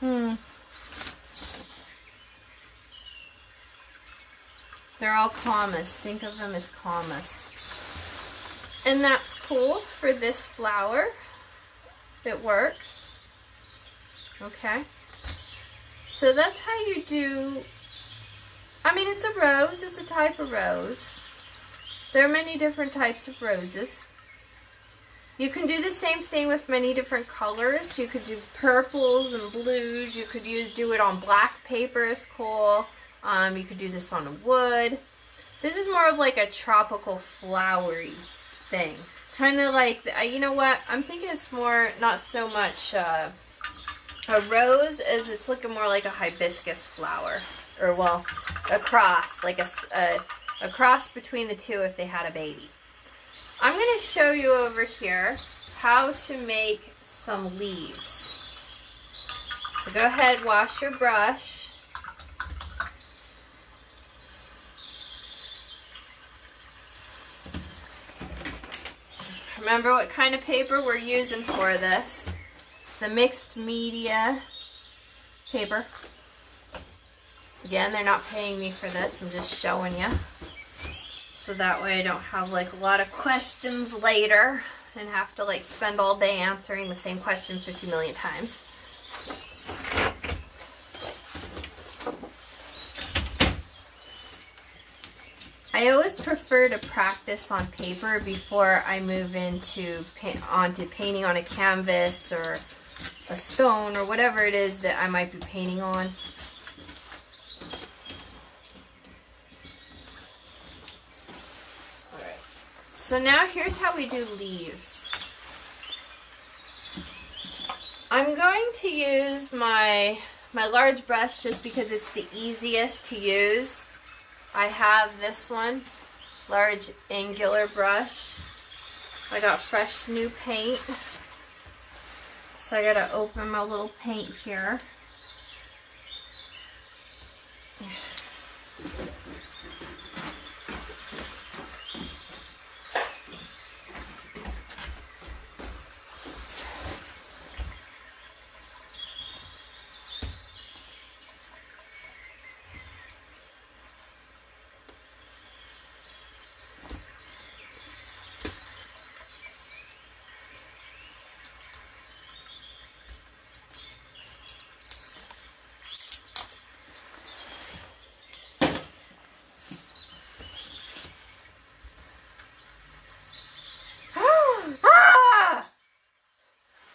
Hmm. They're all commas. Think of them as commas. And that's cool for this flower. It works. Okay. So that's how you do... I mean, it's a rose. It's a type of rose. There are many different types of roses. You can do the same thing with many different colors. You could do purples and blues. You could use do it on black paper is cool. Um, you could do this on wood. This is more of like a tropical flowery thing. Kind of like, you know what? I'm thinking it's more, not so much uh, a rose as it's looking more like a hibiscus flower. Or well, a cross. Like a, a, a cross between the two if they had a baby. I'm going to show you over here how to make some leaves. So go ahead, wash your brush. Remember what kind of paper we're using for this. The mixed media paper. Again, they're not paying me for this, I'm just showing you. So that way I don't have like a lot of questions later and have to like spend all day answering the same question fifty million times. I always prefer to practice on paper before I move into paint, onto painting on a canvas or a stone or whatever it is that I might be painting on. So now here's how we do leaves. I'm going to use my, my large brush just because it's the easiest to use. I have this one, large angular brush. I got fresh new paint. So I gotta open my little paint here.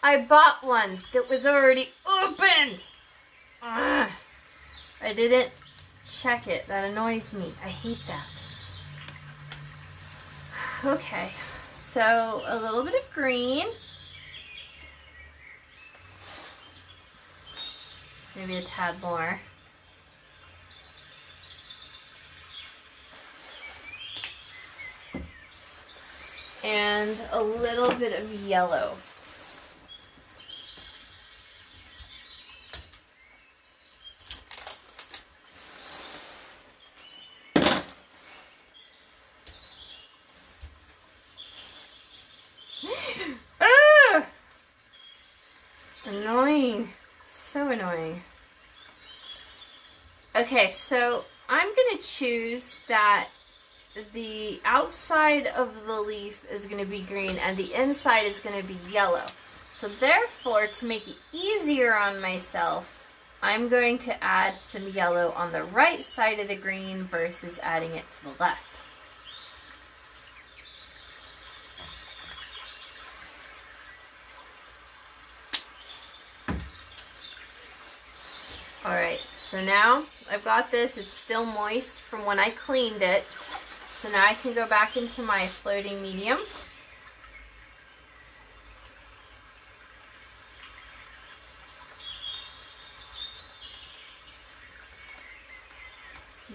I bought one that was already opened. Ugh. I didn't check it. That annoys me. I hate that. Okay, so a little bit of green. Maybe a tad more. And a little bit of yellow. Ah! Annoying. So annoying. Okay, so I'm gonna choose that the outside of the leaf is going to be green and the inside is going to be yellow. So therefore, to make it easier on myself, I'm going to add some yellow on the right side of the green versus adding it to the left. Alright, so now I've got this. It's still moist from when I cleaned it. So now I can go back into my floating medium.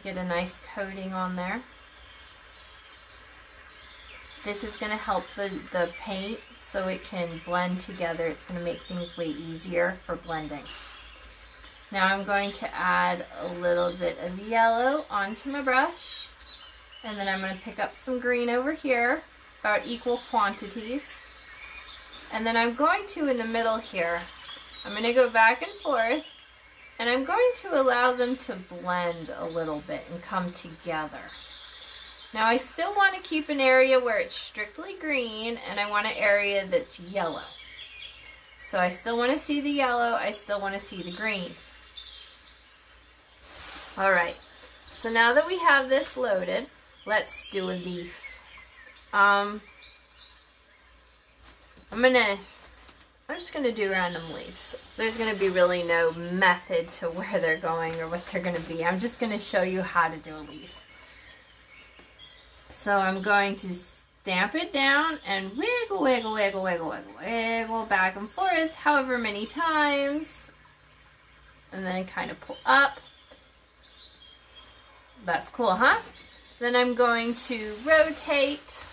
Get a nice coating on there. This is going to help the, the paint so it can blend together. It's going to make things way easier for blending. Now I'm going to add a little bit of yellow onto my brush. And then I'm going to pick up some green over here, about equal quantities. And then I'm going to, in the middle here, I'm going to go back and forth, and I'm going to allow them to blend a little bit and come together. Now I still want to keep an area where it's strictly green, and I want an area that's yellow. So I still want to see the yellow, I still want to see the green. All right, so now that we have this loaded, let's do a leaf. Um, I'm gonna, I'm just gonna do random leaves. There's gonna be really no method to where they're going or what they're gonna be. I'm just gonna show you how to do a leaf. So I'm going to stamp it down and wiggle, wiggle, wiggle, wiggle, wiggle, wiggle back and forth, however many times. And then kind of pull up. That's cool, huh? Then I'm going to rotate,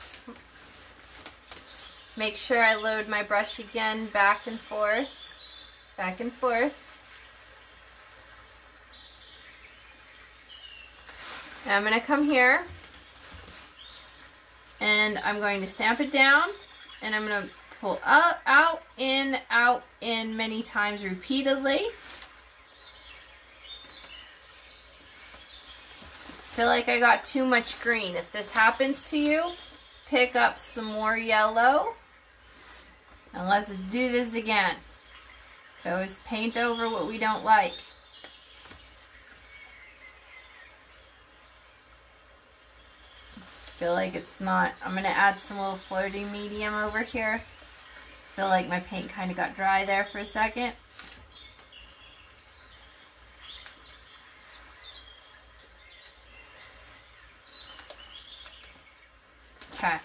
make sure I load my brush again back and forth, back and forth. And I'm going to come here and I'm going to stamp it down and I'm going to pull up, out, in, out, in many times repeatedly. Feel like I got too much green. If this happens to you, pick up some more yellow. And let's do this again. I always paint over what we don't like. Feel like it's not. I'm gonna add some little floating medium over here. Feel like my paint kind of got dry there for a second. Okay,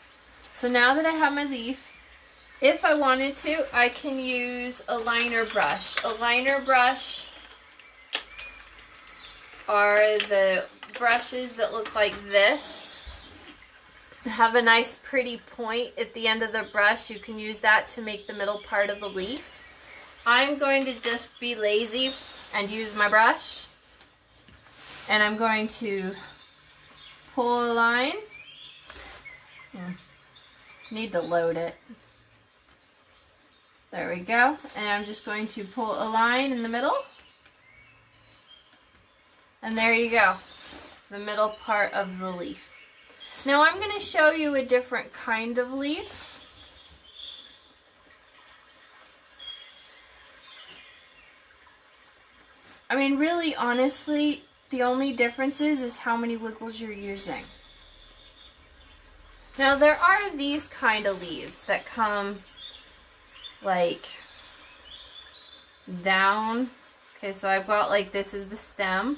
so now that I have my leaf, if I wanted to, I can use a liner brush. A liner brush are the brushes that look like this. Have a nice pretty point at the end of the brush. You can use that to make the middle part of the leaf. I'm going to just be lazy and use my brush. And I'm going to pull a line. Need to load it. There we go. And I'm just going to pull a line in the middle. And there you go. The middle part of the leaf. Now I'm going to show you a different kind of leaf. I mean, really, honestly, the only difference is, is how many wiggles you're using. Now there are these kind of leaves that come like down. Okay, so I've got like, this is the stem.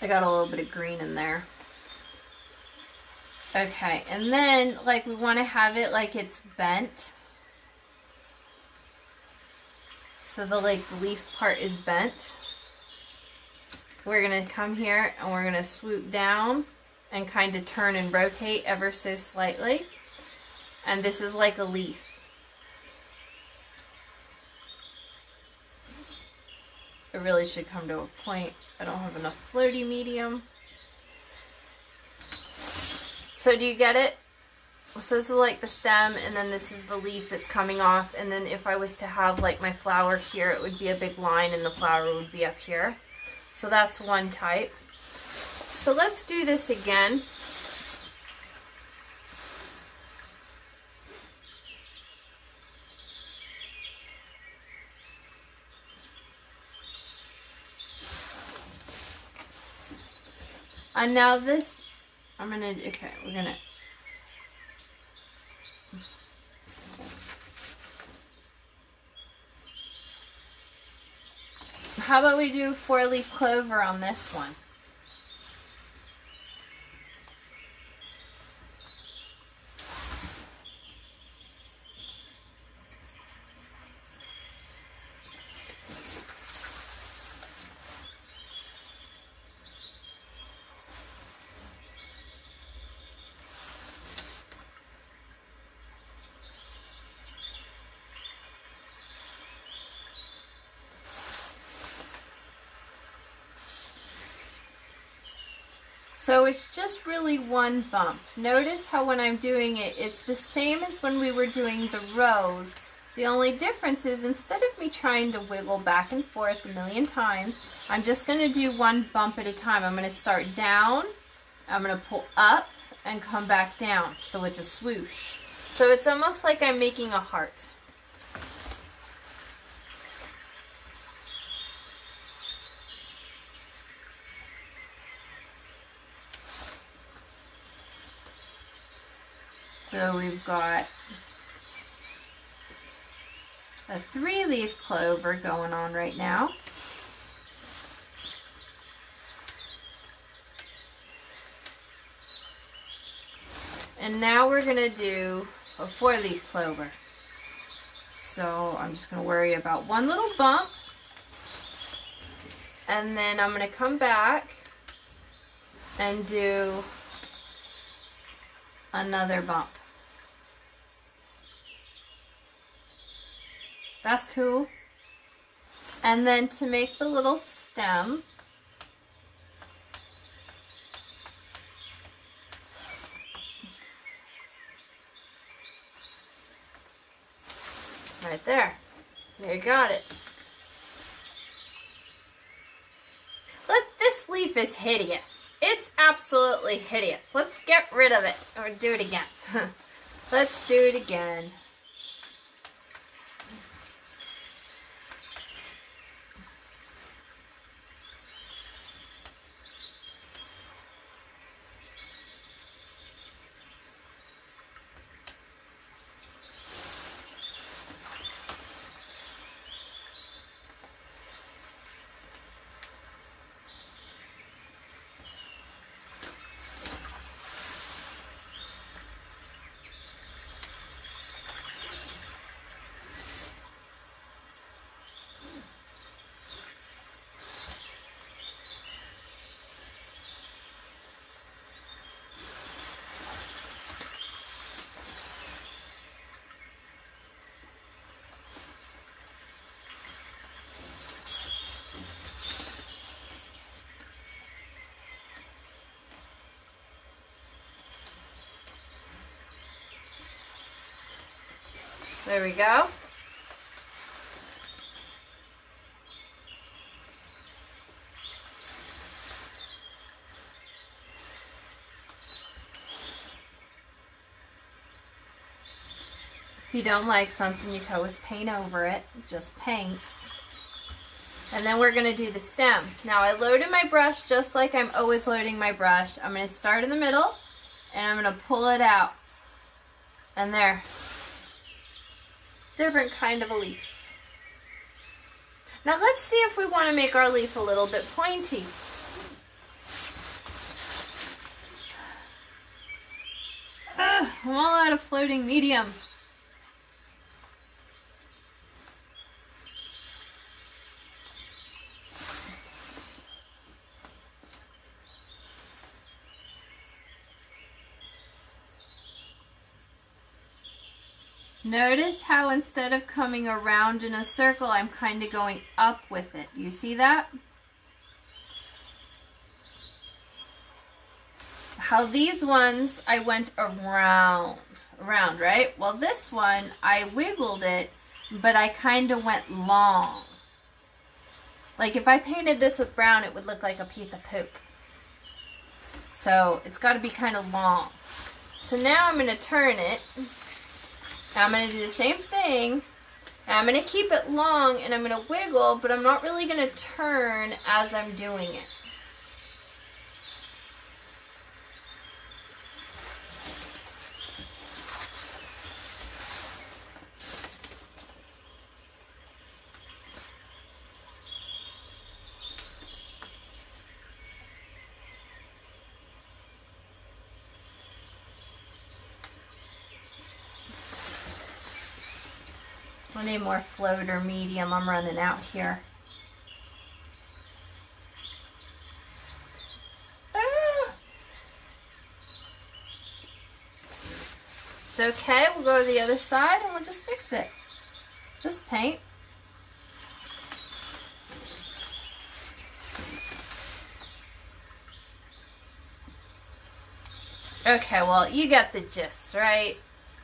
I got a little bit of green in there. Okay, and then like we want to have it like it's bent. So the like leaf part is bent. We're going to come here and we're going to swoop down and kind of turn and rotate ever so slightly. And this is like a leaf. It really should come to a point. I don't have enough floaty medium. So do you get it? So this is like the stem, and then this is the leaf that's coming off, and then if I was to have like my flower here, it would be a big line and the flower would be up here. So that's one type. So let's do this again. And now this, I'm gonna, okay, we're gonna, how about we do four leaf clover on this one? So it's just really one bump. Notice how when I'm doing it, it's the same as when we were doing the rows. The only difference is instead of me trying to wiggle back and forth a million times, I'm just going to do one bump at a time. I'm going to start down, I'm going to pull up, and come back down. So it's a swoosh. So it's almost like I'm making a heart. So we've got a three-leaf clover going on right now. And now we're going to do a four-leaf clover. So I'm just going to worry about one little bump. And then I'm going to come back and do another bump. That's cool. And then to make the little stem, right there, you got it. Let this leaf is hideous. It's absolutely hideous. Let's get rid of it or do it again. Let's do it again. There we go. If you don't like something, you can always paint over it. Just paint. And then we're going to do the stem. Now I loaded my brush just like I'm always loading my brush. I'm going to start in the middle and I'm going to pull it out. And there. Different kind of a leaf. Now let's see if we want to make our leaf a little bit pointy. Ugh, I'm all out of floating medium. Notice how instead of coming around in a circle, I'm kind of going up with it. You see that? How these ones, I went around, around, right? Well, this one, I wiggled it, but I kind of went long. Like if I painted this with brown, it would look like a piece of poop. So it's got to be kind of long. So now I'm going to turn it. I'm going to do the same thing, and I'm going to keep it long, and I'm going to wiggle, but I'm not really going to turn as I'm doing it. I need more float or medium. I'm running out here. Ah! It's okay. We'll go to the other side and we'll just fix it. Just paint. Okay, well, you get the gist, right?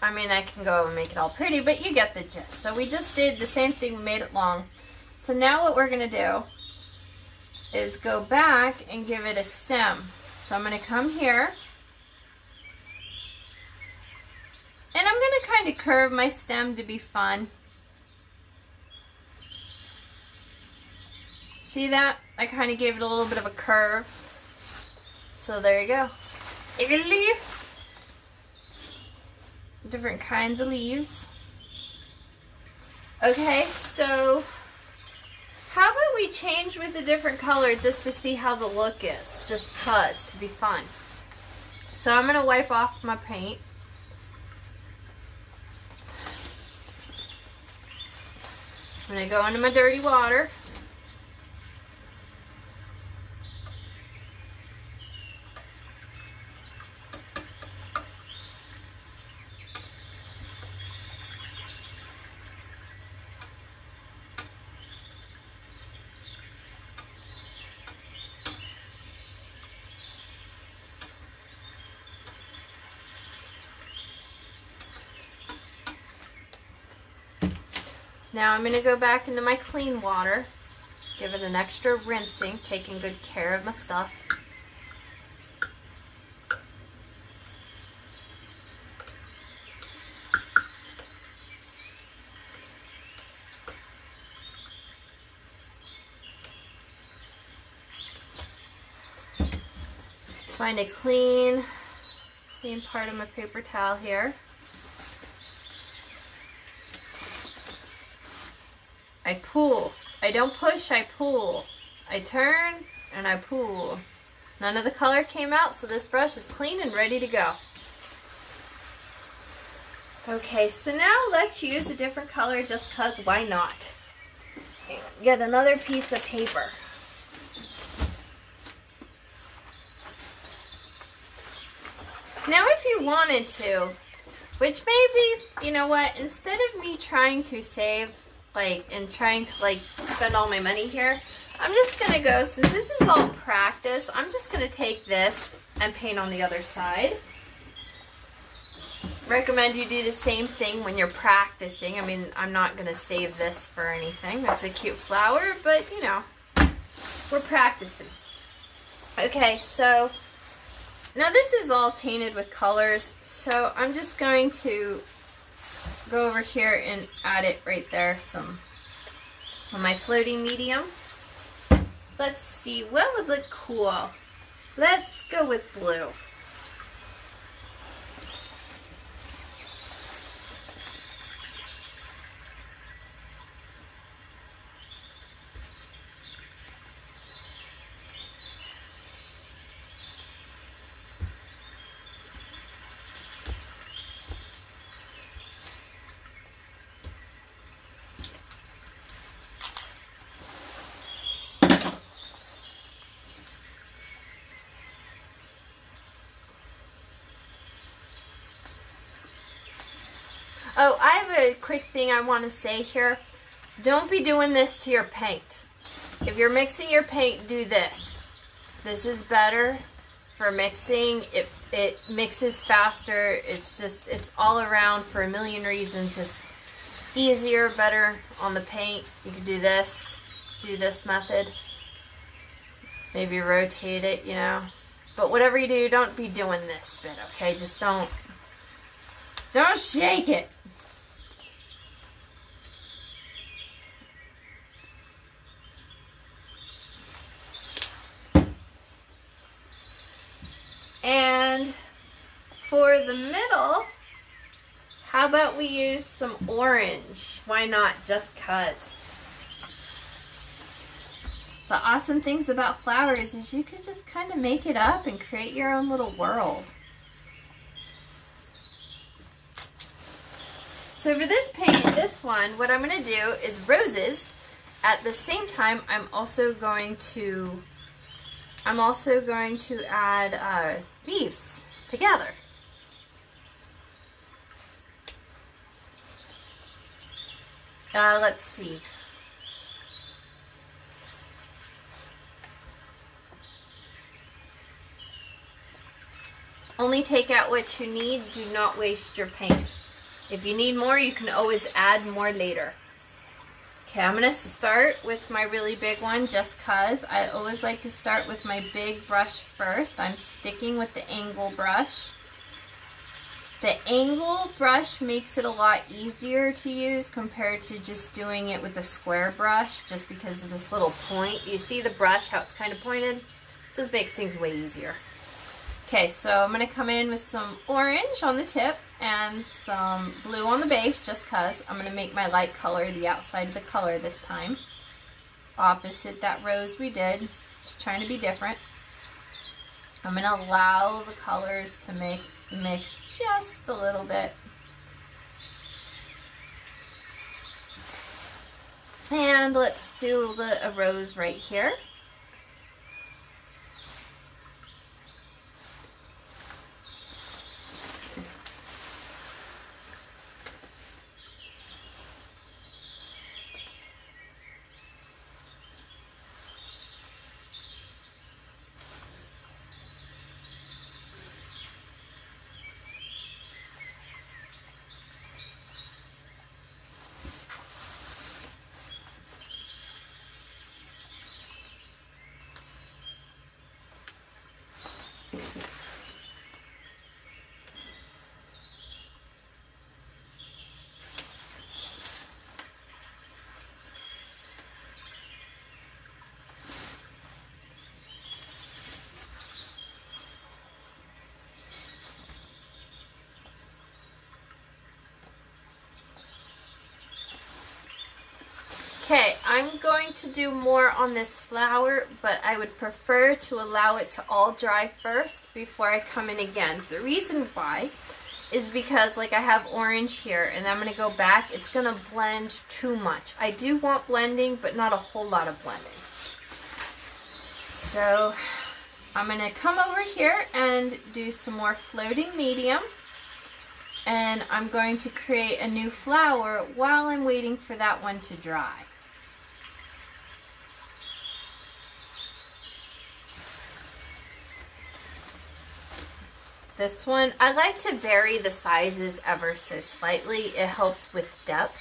I mean, I can go and make it all pretty, but you get the gist. So we just did the same thing, we made it long. So now what we're going to do is go back and give it a stem. So I'm going to come here. And I'm going to kind of curve my stem to be fun. See that? I kind of gave it a little bit of a curve. So there you go. A leaf. Different kinds of leaves. Okay, so how about we change with a different color just to see how the look is, just cause to be fun. So I'm going to wipe off my paint. I'm going to go into my dirty water. Now I'm going to go back into my clean water, give it an extra rinsing, taking good care of my stuff. Find a clean, clean part of my paper towel here. I pull. I don't push, I pull. I turn and I pull. None of the color came out, so this brush is clean and ready to go. Okay, so now let's use a different color just because why not? Get another piece of paper. Now if you wanted to, which maybe, you know what, instead of me trying to save like and trying to like spend all my money here, I'm just gonna go, since this is all practice, I'm just gonna take this and paint on the other side. Recommend you do the same thing when you're practicing. I mean, I'm not gonna save this for anything. It's a cute flower, but you know, we're practicing. Okay, so now this is all tainted with colors, so I'm just going to go over here and add it right there, some on my floating medium. Let's see, what would look cool? Let's go with blue. Oh, I have a quick thing I want to say here. Don't be doing this to your paint. If you're mixing your paint, do this. This is better for mixing. It, it mixes faster. It's just, it's all around for a million reasons. Just easier, better on the paint. You can do this. Do this method. Maybe rotate it, you know. But whatever you do, don't be doing this bit, okay? Just don't. Don't shake it. And for the middle, how about we use some orange? Why not? Just 'cause. The awesome things about flowers is you could just kind of make it up and create your own little world. So for this paint, this one, what I'm going to do is roses. At the same time, I'm also going to, I'm also going to add uh, leaves together. Uh, let's see. Only take out what you need. Do not waste your paint. If you need more, you can always add more later. Okay, I'm going to start with my really big one just because. I always like to start with my big brush first. I'm sticking with the angle brush. The angle brush makes it a lot easier to use compared to just doing it with a square brush just because of this little point. You see the brush, how it's kind of pointed? It just makes things way easier. Okay, so I'm going to come in with some orange on the tip and some blue on the base just because I'm going to make my light color the outside of the color this time. Opposite that rose we did, just trying to be different. I'm going to allow the colors to make, mix just a little bit. And let's do the, a rose right here. Okay, I'm going to do more on this flower, but I would prefer to allow it to all dry first before I come in again. The reason why is because, like, I have orange here, and I'm going to go back. It's going to blend too much. I do want blending, but not a whole lot of blending. So I'm going to come over here and do some more floating medium. And I'm going to create a new flower while I'm waiting for that one to dry. This one, I like to vary the sizes ever so slightly. It helps with depth.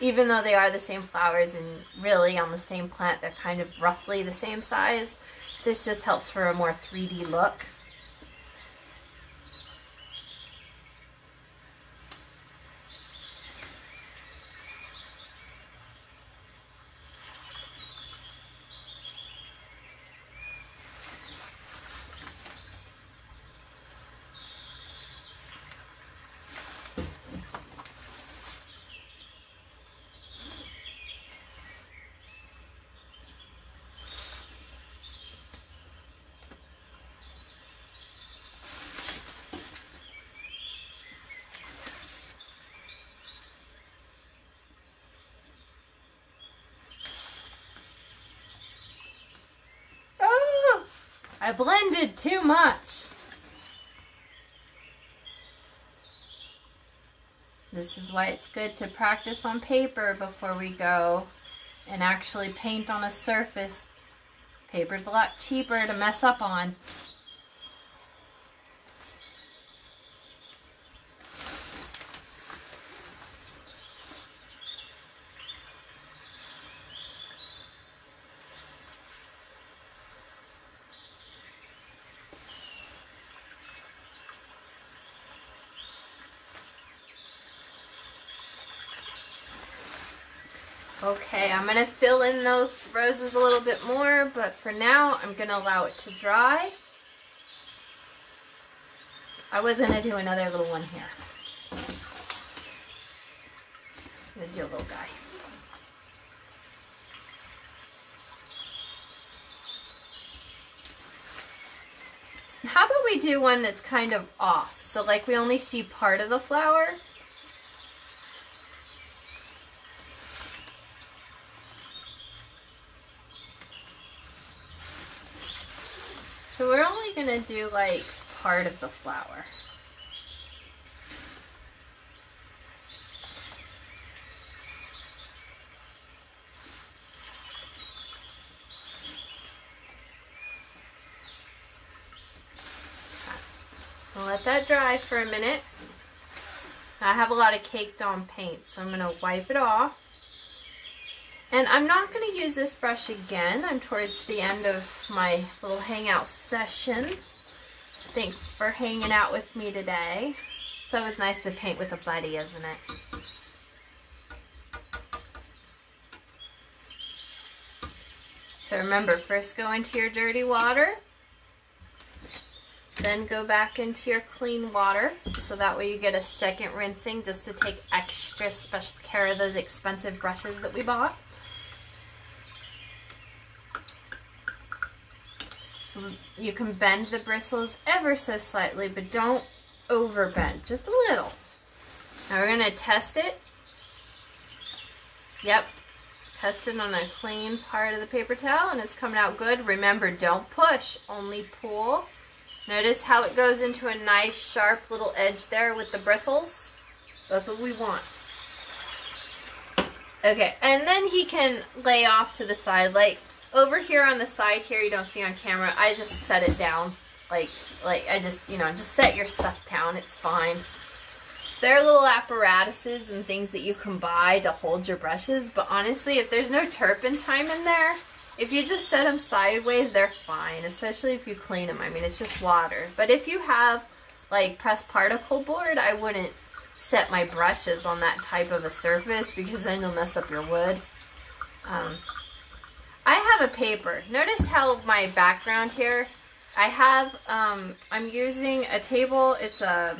Even though they are the same flowers and really on the same plant, they're kind of roughly the same size. This just helps for a more three D look. I blended too much. This is why it's good to practice on paper before we go and actually paint on a surface. Paper's a lot cheaper to mess up on. Okay, I'm going to fill in those roses a little bit more, but for now I'm going to allow it to dry. I was going to do another little one here. I'm going to do a little guy. How about we do one that's kind of off, so like we only see part of the flower? So we're only going to do like part of the flower. I'll let that dry for a minute. I have a lot of caked on paint, so I'm going to wipe it off. And I'm not going to use this brush again. I'm towards the end of my little hangout session. Thanks for hanging out with me today. It's always nice to paint with a buddy, isn't it? So remember, first go into your dirty water, then go back into your clean water, so that way you get a second rinsing, just to take extra special care of those expensive brushes that we bought. You can bend the bristles ever so slightly, but don't overbend, just a little. Now we're going to test it. Yep, test it on a clean part of the paper towel, and it's coming out good. Remember, don't push, only pull. Notice how it goes into a nice sharp little edge there with the bristles? That's what we want. Okay, and then he can lay off to the side, like over here on the side here, you don't see on camera, I just set it down. Like, like I just, you know, just set your stuff down, it's fine. There are little apparatuses and things that you can buy to hold your brushes, but honestly, if there's no turpentine in there, if you just set them sideways, they're fine, especially if you clean them. I mean, it's just water. But if you have, like, pressed particle board, I wouldn't set my brushes on that type of a surface because then you'll mess up your wood. Um, I have a paper. Notice how my background here, I have, um, I'm using a table. It's a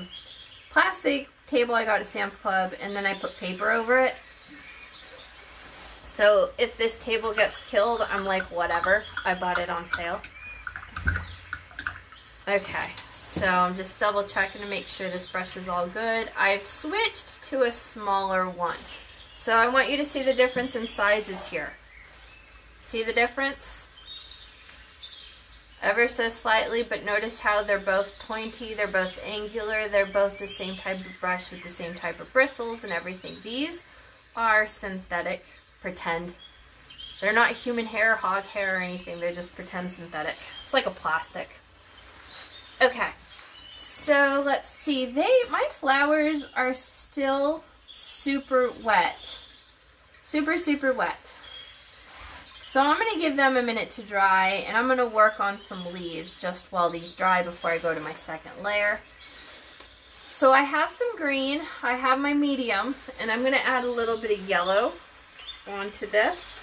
plastic table I got at Sam's Club, and then I put paper over it. So if this table gets killed, I'm like, whatever. I bought it on sale. Okay, so I'm just double checking to make sure this brush is all good. I've switched to a smaller one. So I want you to see the difference in sizes here. See the difference? Ever so slightly, but notice how they're both pointy, they're both angular, they're both the same type of brush with the same type of bristles and everything. These are synthetic. Pretend. They're not human hair, hog hair, or anything. They're just pretend synthetic. It's like a plastic. Okay, so let's see. They, my flowers are still super wet. Super, super wet. So I'm going to give them a minute to dry, and I'm going to work on some leaves just while these dry before I go to my second layer. So I have some green. I have my medium, and I'm going to add a little bit of yellow onto this.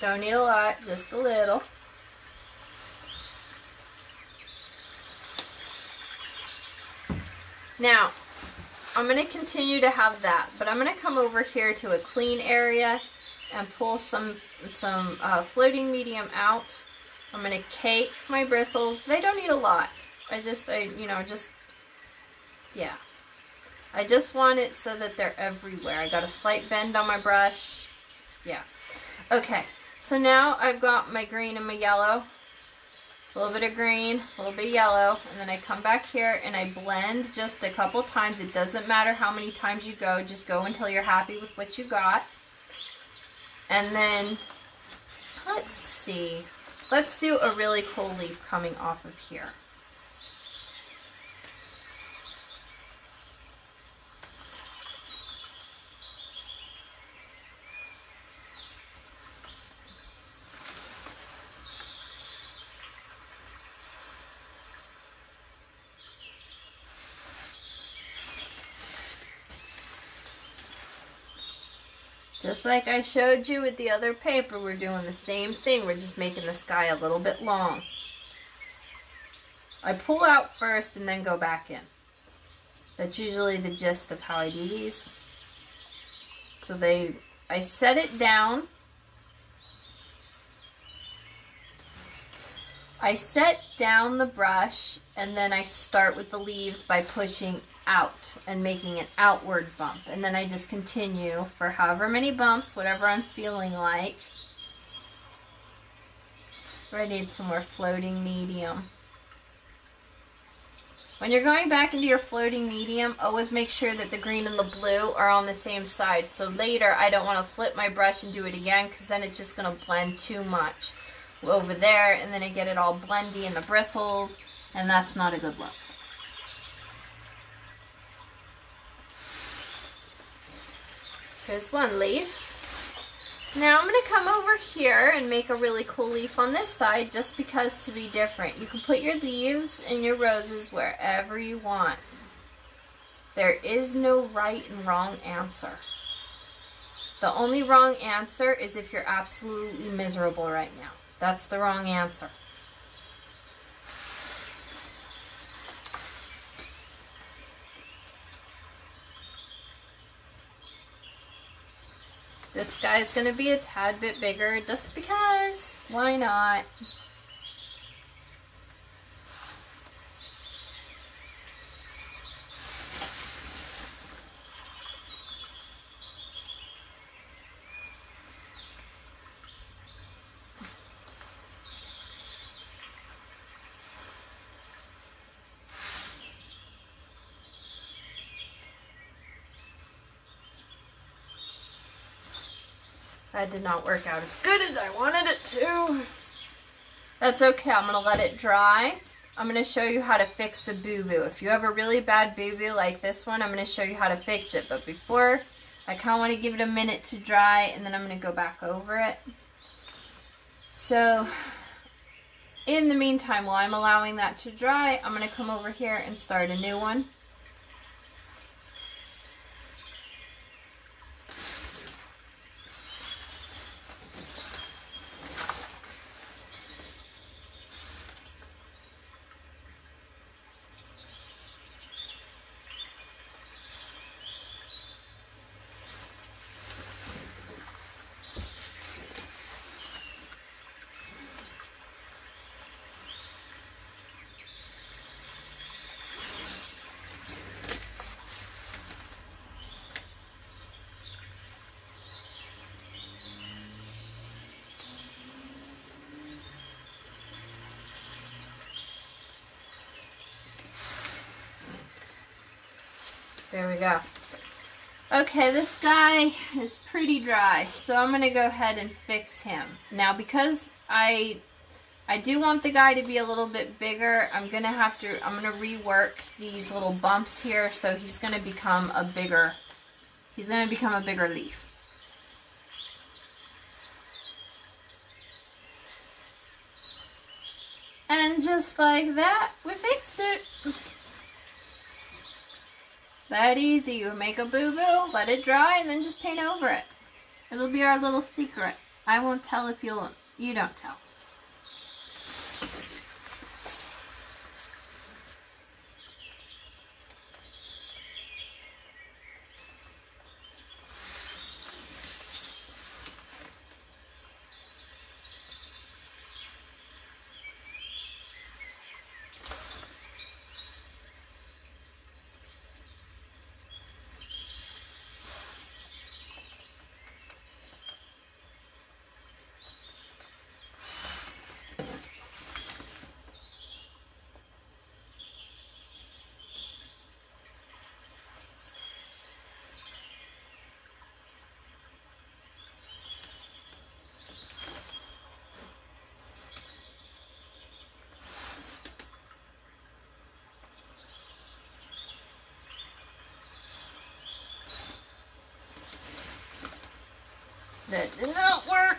Don't need a lot, just a little. Now, I'm going to continue to have that, but I'm going to come over here to a clean area and pull some, some uh, floating medium out. I'm going to cake my bristles. They don't need a lot. I just, I, you know, just Yeah, I just want it so that they're everywhere. I got a slight bend on my brush. Yeah. Okay, so now I've got my green and my yellow. A little bit of green, a little bit of yellow, and then I come back here and I blend just a couple times. It doesn't matter how many times you go, just go until you're happy with what you got. And then, let's see, let's do a really cool leaf coming off of here. Just like I showed you with the other paper, we're doing the same thing. We're just making the sky a little bit long. I pull out first and then go back in. That's usually the gist of how I do these. So they, I set it down. I set down the brush and then I start with the leaves by pushing out and making an outward bump, and then I just continue for however many bumps, whatever I'm feeling like. I need some more floating medium. When you're going back into your floating medium, always make sure that the green and the blue are on the same side, so later I don't want to flip my brush and do it again, because then it's just going to blend too much over there, and then I get it all blendy in the bristles, and that's not a good look. Here's one leaf. Now I'm going to come over here and make a really cool leaf on this side, just because, to be different. You can put your leaves and your roses wherever you want. There is no right and wrong answer. The only wrong answer is if you're absolutely miserable right now. That's the wrong answer. This guy's going to be a tad bit bigger, just because, why not? That did not work out as good as I wanted it to. That's okay. I'm going to let it dry. I'm going to show you how to fix the boo-boo. If you have a really bad boo-boo like this one, I'm going to show you how to fix it. But before, I kind of want to give it a minute to dry, and then I'm going to go back over it. So, in the meantime, while I'm allowing that to dry, I'm going to come over here and start a new one. There we go. Okay, this guy is pretty dry, so I'm going to go ahead and fix him. Now, because I I do want the guy to be a little bit bigger, I'm going to have to, I'm going to rework these little bumps here, so he's going to become a bigger, he's going to become a bigger leaf. And just like that, we fixed it. That easy. You make a boo-boo, let it dry, and then just paint over it. It'll be our little secret. I won't tell if you'll, you don't tell. That did not work.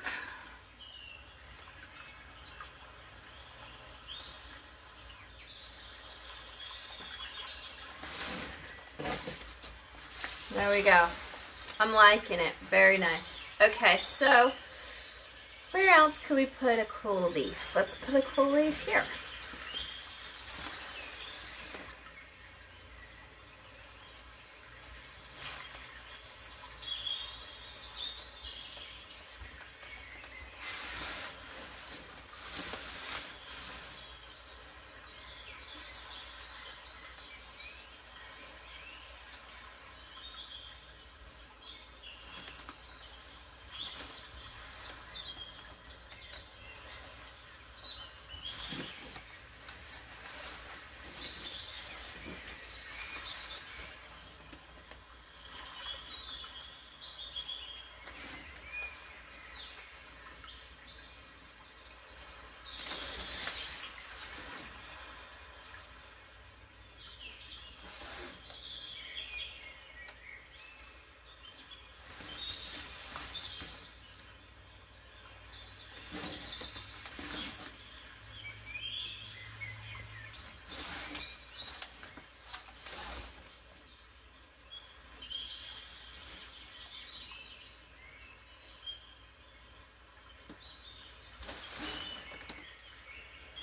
There we go. I'm liking it. Very nice. Okay, so where else could we put a cool leaf? Let's put a cool leaf here.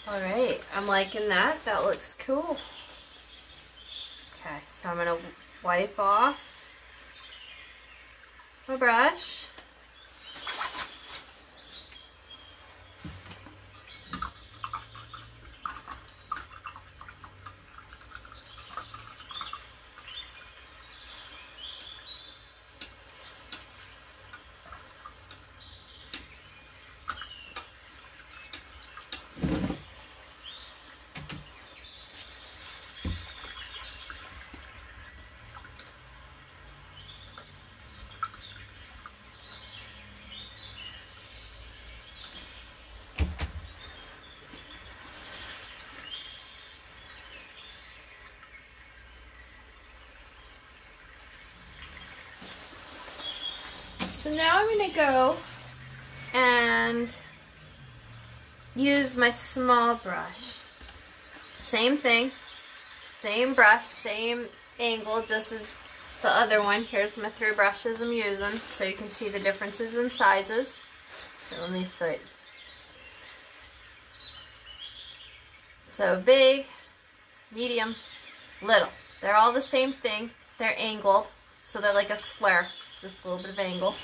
Alright, I'm liking that. That looks cool. Okay, so I'm going to wipe off my brush. So now I'm going to go and use my small brush. Same thing, same brush, same angle, just as the other one. Here's my three brushes I'm using, so you can see the differences in sizes. So let me see. So big, medium, little. They're all the same thing. They're angled, so they're like a square. Just a little bit of angle.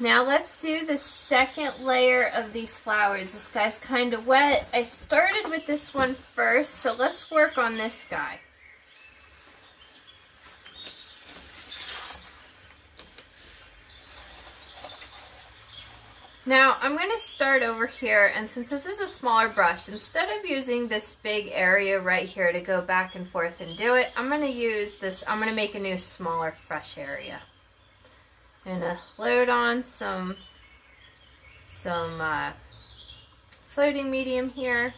Now let's do the second layer of these flowers. This guy's kind of wet. I started with this one first, so let's work on this guy. Now I'm going to start over here, and since this is a smaller brush, instead of using this big area right here to go back and forth and do it, I'm going to use this, I'm going to make a new smaller fresh area. I'm going to load on some, some uh, floating medium here.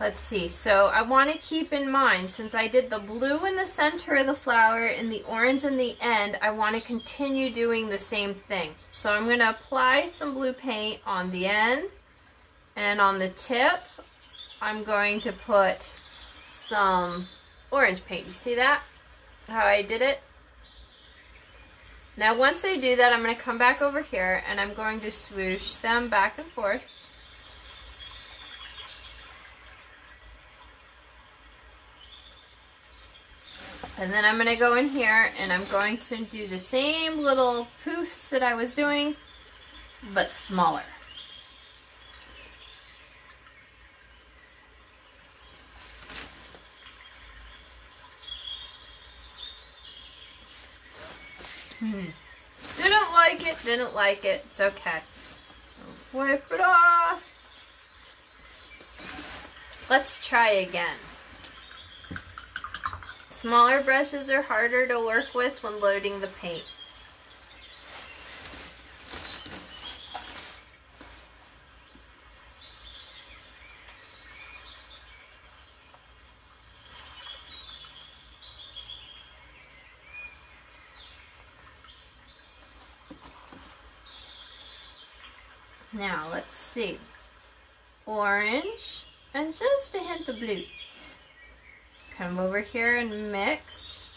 Let's see, so I want to keep in mind, since I did the blue in the center of the flower and the orange in the end, I want to continue doing the same thing. So I'm going to apply some blue paint on the end, and on the tip, I'm going to put some orange paint. You see that? How I did it? Now once I do that, I'm going to come back over here and I'm going to swoosh them back and forth. And then I'm going to go in here and I'm going to do the same little poofs that I was doing, but smaller. Hmm. Didn't like it, didn't like it, it's okay. Wipe it off. Let's try again. Smaller brushes are harder to work with when loading the paint. Now let's see, orange and just a hint of blue. Come over here and mix.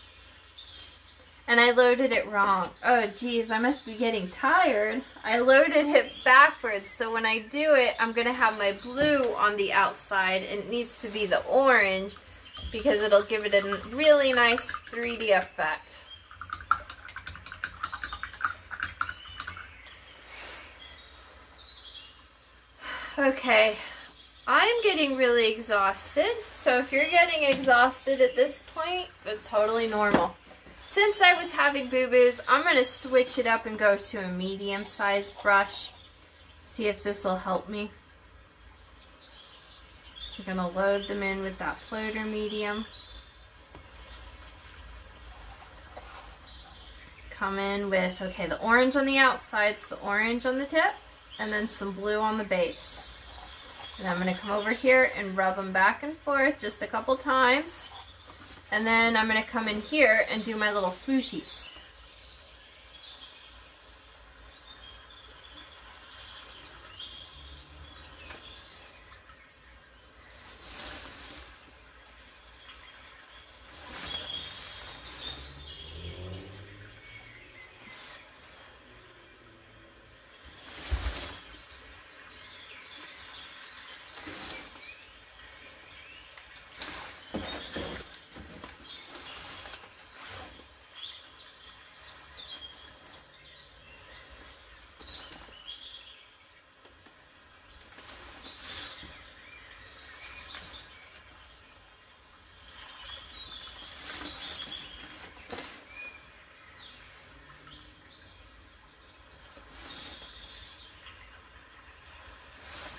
And I loaded it wrong. Oh geez, I must be getting tired. I loaded it backwards, so when I do it, I'm gonna have my blue on the outside and it needs to be the orange because it'll give it a really nice three D effect. Okay, I'm getting really exhausted, so if you're getting exhausted at this point, it's totally normal. Since I was having boo-boos, I'm going to switch it up and go to a medium-sized brush. See if this will help me. I'm going to load them in with that floater medium. Come in with, okay, the orange on the outside, so the orange on the tip, and then some blue on the base. And I'm going to come over here and rub them back and forth just a couple times. And then I'm going to come in here and do my little swooshies.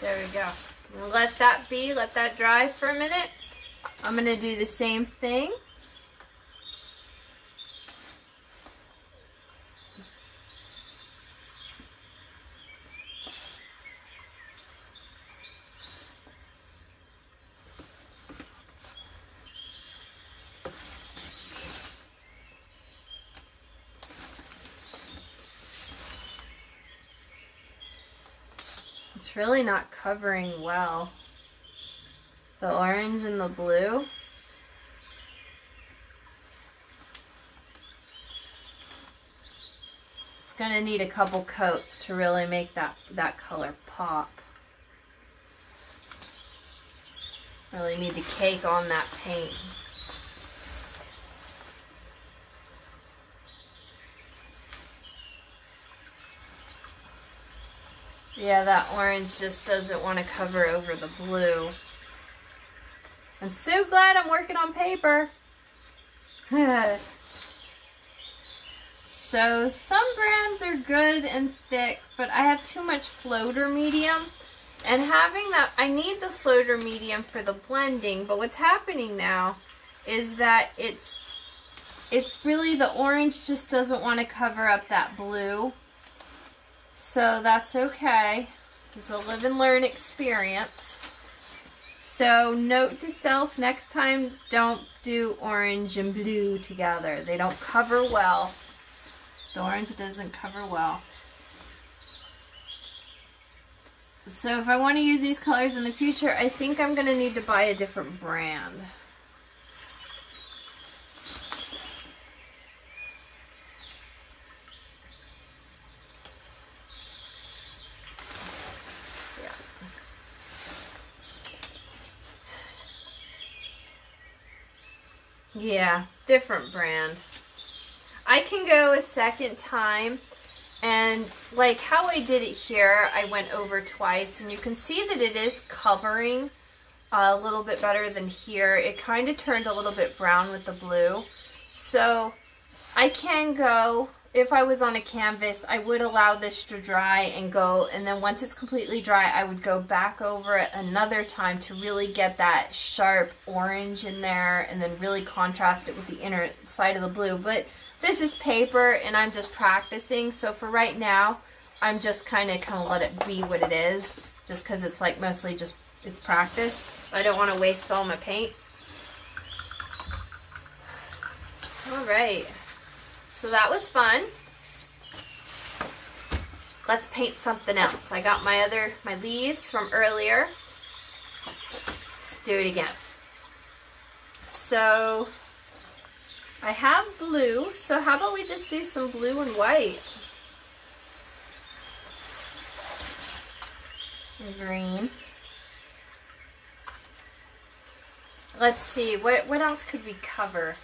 There we go. Let that be, let that dry for a minute. I'm gonna do the same thing. It's really not covering well, the orange and the blue. It's going to need a couple coats to really make that, that color pop. Really need to cake on that paint. Yeah, that orange just doesn't want to cover over the blue. I'm so glad I'm working on paper. So some brands are good and thick, but I have too much floater medium. And having that, I need the floater medium for the blending, but what's happening now is that it's, it's really the orange just doesn't want to cover up that blue. So that's okay. It's a live and learn experience. So note to self, next time don't do orange and blue together. They don't cover well. The orange doesn't cover well. So if I want to use these colors in the future, I think I'm going to need to buy a different brand. Yeah, different brand. I can go a second time, and like how I did it here, I went over twice, and you can see that it is covering a little bit better than here. It kind of turned a little bit brown with the blue. So I can go, if I was on a canvas, I would allow this to dry and go, and then once it's completely dry, I would go back over it another time to really get that sharp orange in there and then really contrast it with the inner side of the blue. But this is paper and I'm just practicing, so for right now, I'm just kind of kind of let it be what it is, just because it's like mostly just, it's practice. I don't want to waste all my paint. All right. So that was fun. let's paint something else. I got my other, my leaves from earlier. Let's do it again. So I have blue, so how about we just do some blue and white? And green. Let's see, what, what else could we cover?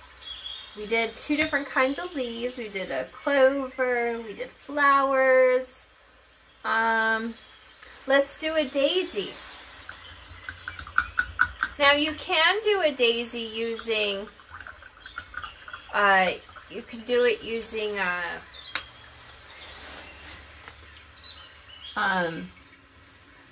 We did two different kinds of leaves. We did a clover, we did flowers. Um, let's do a daisy. Now you can do a daisy using, uh, you can do it using, uh, um,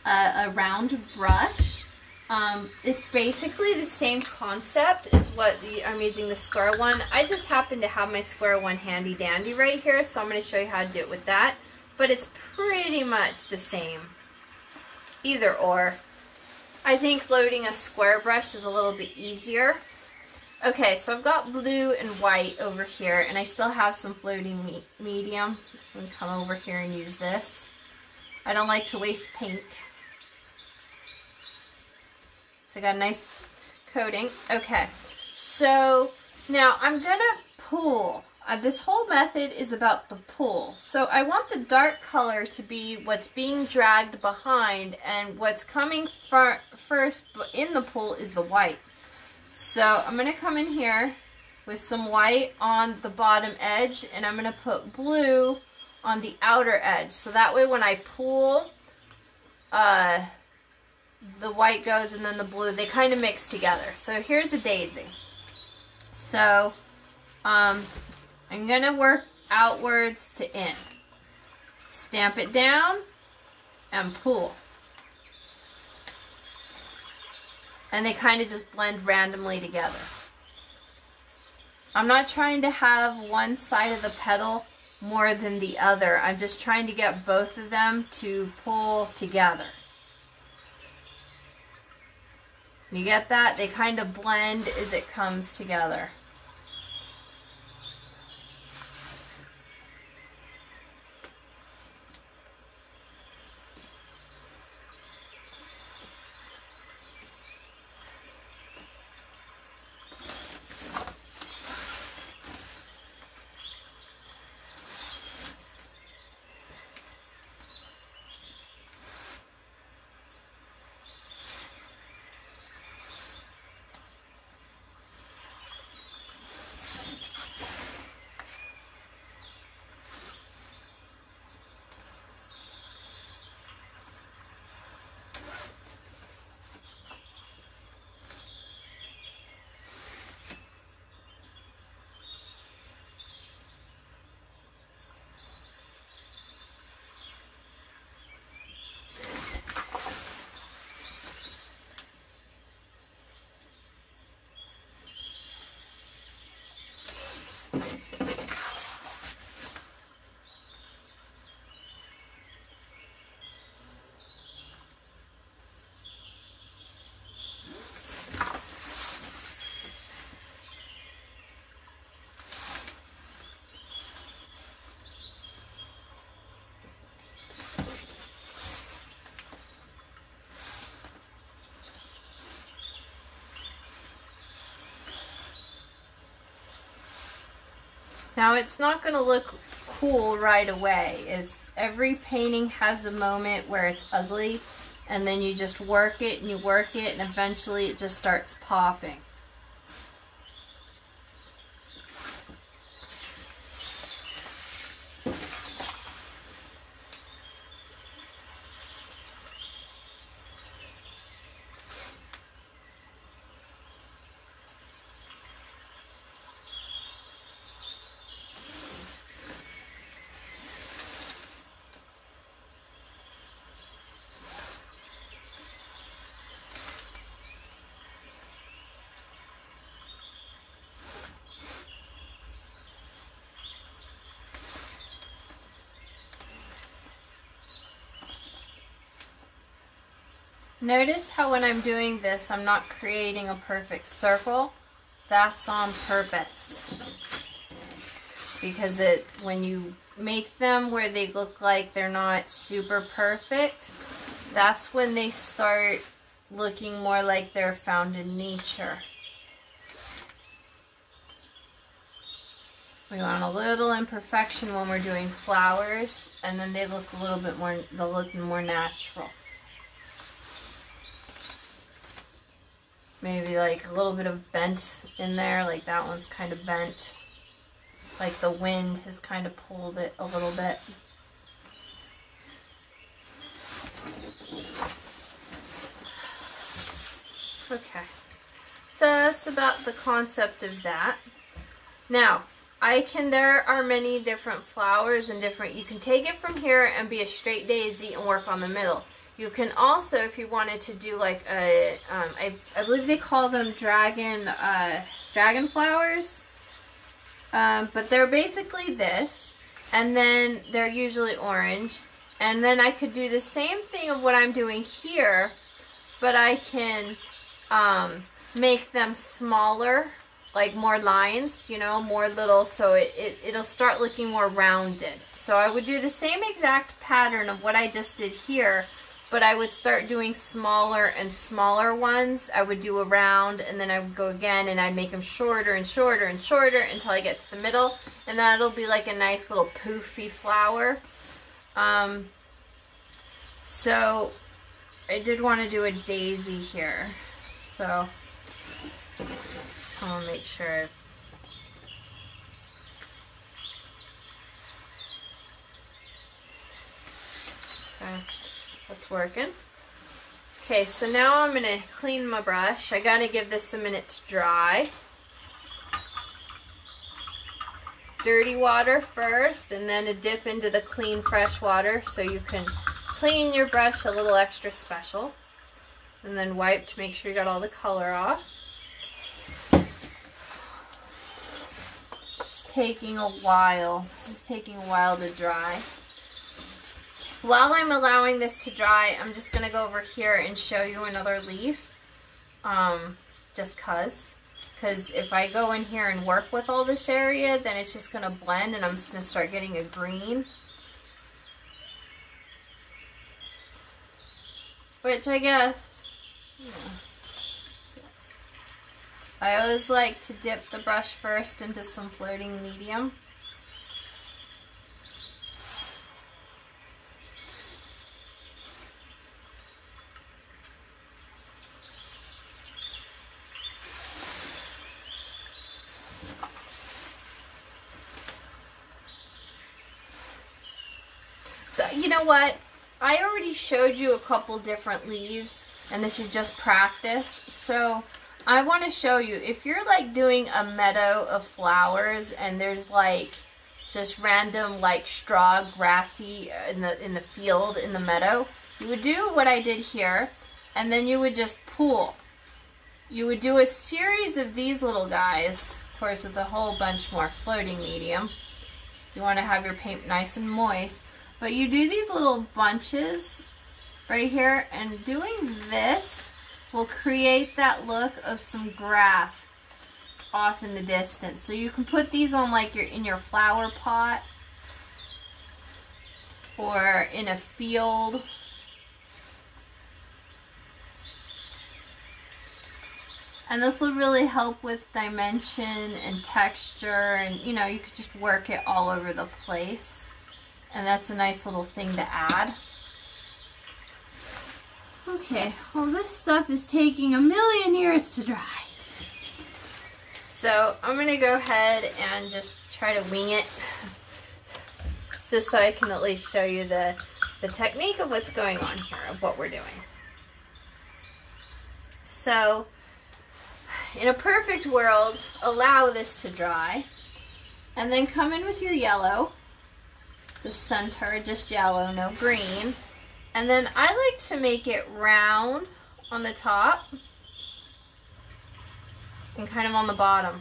a, a round brush. Um, it's basically the same concept as what the, I'm using the square one. I just happen to have my square one handy dandy right here, so I'm going to show you how to do it with that. But it's pretty much the same. Either or. I think loading a square brush is a little bit easier. Okay, so I've got blue and white over here, and I still have some floating me medium. I'm going to come over here and use this. I don't like to waste paint. So I got a nice coating. Okay, so now I'm going to pull. Uh, this whole method is about the pull. So I want the dark color to be what's being dragged behind, and what's coming far first in the pull is the white. So I'm going to come in here with some white on the bottom edge, and I'm going to put blue on the outer edge. So that way when I pull, uh, the white goes and then the blue, they kind of mix together. So here's a daisy. So um, I'm going to work outwards to in. Stamp it down and pull. And they kind of just blend randomly together. I'm not trying to have one side of the petal more than the other. I'm just trying to get both of them to pull together. You get that? They kind of blend as it comes together. Now it's not going to look cool right away. It's every painting has a moment where it's ugly, and then you just work it and you work it, and eventually it just starts popping. Notice how when I'm doing this, I'm not creating a perfect circle. That's on purpose. because it when you make them where they look like they're not super perfect, that's when they start looking more like they're found in nature. We want a little imperfection when we're doing flowers, and then they look a little bit more, they'll look more natural. Maybe like a little bit of bent in there, like that one's kind of bent. Like the wind has kind of pulled it a little bit. Okay, so that's about the concept of that. Now, I can, there are many different flowers and different, you can take it from here and be a straight daisy and work on the middle. You can also, if you wanted to do like a, um, I, I believe they call them dragon, uh, dragon flowers. Um, but they're basically this, and then they're usually orange. And then I could do the same thing of what I'm doing here, but I can um, make them smaller, like more lines, you know, more little, so it, it, it'll start looking more rounded. So I would do the same exact pattern of what I just did here, but I would start doing smaller and smaller ones. I would do a round, and then I would go again, and I'd make them shorter and shorter and shorter until I get to the middle, and that'll be like a nice little poofy flower. Um, so I did want to do a daisy here, so I'll make sure. Okay. That's working. Okay, so now I'm going to clean my brush. I got to give this a minute to dry. Dirty water first, and then a dip into the clean, fresh water so you can clean your brush a little extra special. And then wipe to make sure you got all the color off. It's taking a while. This is taking a while to dry. While I'm allowing this to dry, I'm just going to go over here and show you another leaf, um, just cause, because if I go in here and work with all this area, then it's just going to blend and I'm just going to start getting a green, which I guess, yeah. I always like to dip the brush first into some floating medium. You know what? I already showed you a couple different leaves, and this is just practice. So I want to show you, if you're like doing a meadow of flowers and there's like just random like straw grassy in the in the field in the meadow, you would do what I did here, and then you would just pull. You would do a series of these little guys, of course, with a whole bunch more floating medium. You want to have your paint nice and moist. But you do these little bunches right here, and doing this will create that look of some grass off in the distance. So you can put these on like your in your flower pot or in a field. And this will really help with dimension and texture, and you know, you could just work it all over the place. And that's a nice little thing to add. Okay, well, this stuff is taking a million years to dry. So I'm going to go ahead and just try to wing it. Just so I can at least show you the, the technique of what's going on here, of what we're doing. So in a perfect world, allow this to dry. And then come in with your yellow. The center, just yellow, no green. And then I like to make it round on the top and kind of on the bottom.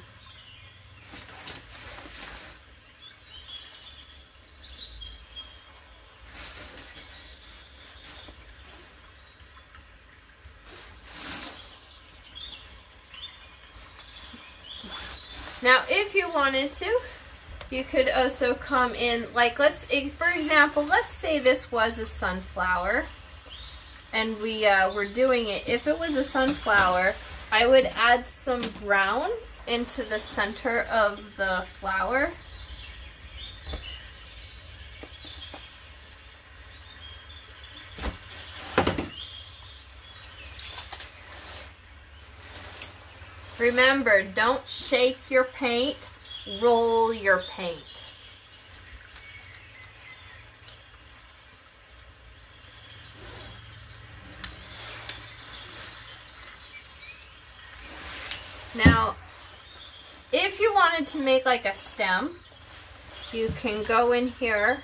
Now, if you wanted to, You could also come in, like, let's, for example, let's say this was a sunflower, and we uh, were doing it. If it was a sunflower, I would add some brown into the center of the flower. Remember, don't shake your paint, roll your paint. Now, if you wanted to make like a stem, you can go in here.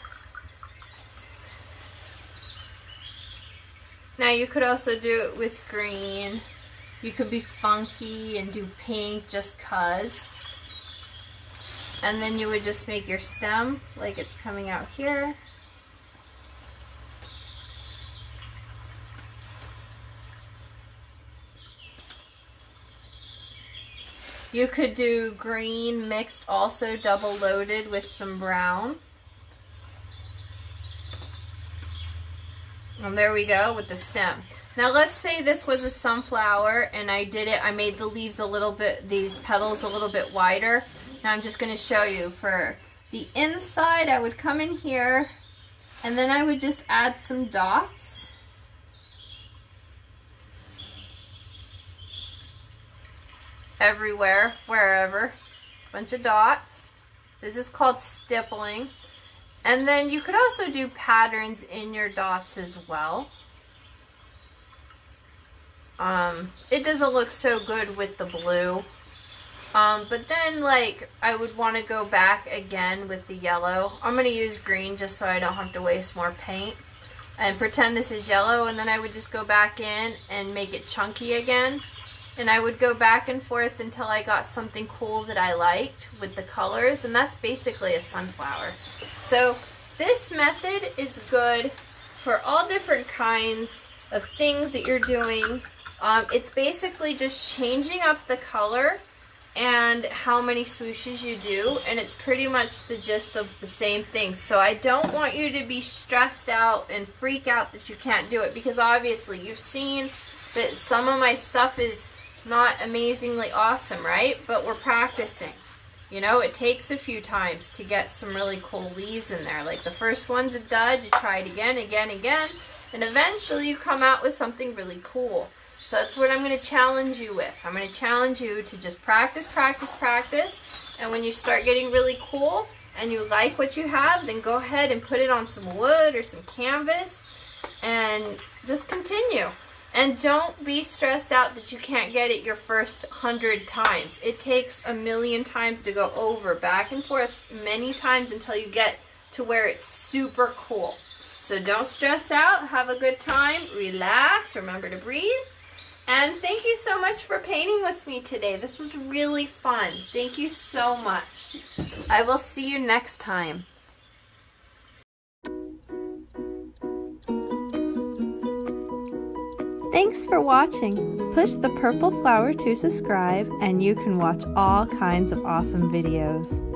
Now you could also do it with green. You could be funky and do pink just cause. And then you would just make your stem like it's coming out here. You could do green mixed, also double loaded with some brown. And there we go with the stem. Now let's say this was a sunflower and I did it, I made the leaves a little bit, these petals a little bit wider. Now I'm just going to show you. For the inside, I would come in here and then I would just add some dots. Everywhere, wherever. Bunch of dots. This is called stippling. And then you could also do patterns in your dots as well. Um, it doesn't look so good with the blue. Um, but then, like, I would want to go back again with the yellow. I'm going to use green just so I don't have to waste more paint. And pretend this is yellow, and then I would just go back in and make it chunky again. And I would go back and forth until I got something cool that I liked with the colors. And that's basically a sunflower. So this method is good for all different kinds of things that you're doing. Um, it's basically just changing up the color and how many swooshes you do, and it's pretty much the gist of the same thing. So I don't want you to be stressed out and freak out that you can't do it, because obviously you've seen that some of my stuff is not amazingly awesome, right? But we're practicing. You know, it takes a few times to get some really cool leaves in there. Like the first one's a dud, you try it again, again, again, and eventually you come out with something really cool. So that's what I'm going to challenge you with. I'm going to challenge you to just practice, practice, practice. And when you start getting really cool and you like what you have, then go ahead and put it on some wood or some canvas and just continue. And don't be stressed out that you can't get it your first hundred times. It takes a million times to go over, back and forth, many times until you get to where it's super cool. So don't stress out, have a good time, relax, remember to breathe, and thank you so much for painting with me today. This was really fun. Thank you so much. I will see you next time. Thanks for watching. Push the purple flower to subscribe, and you can watch all kinds of awesome videos.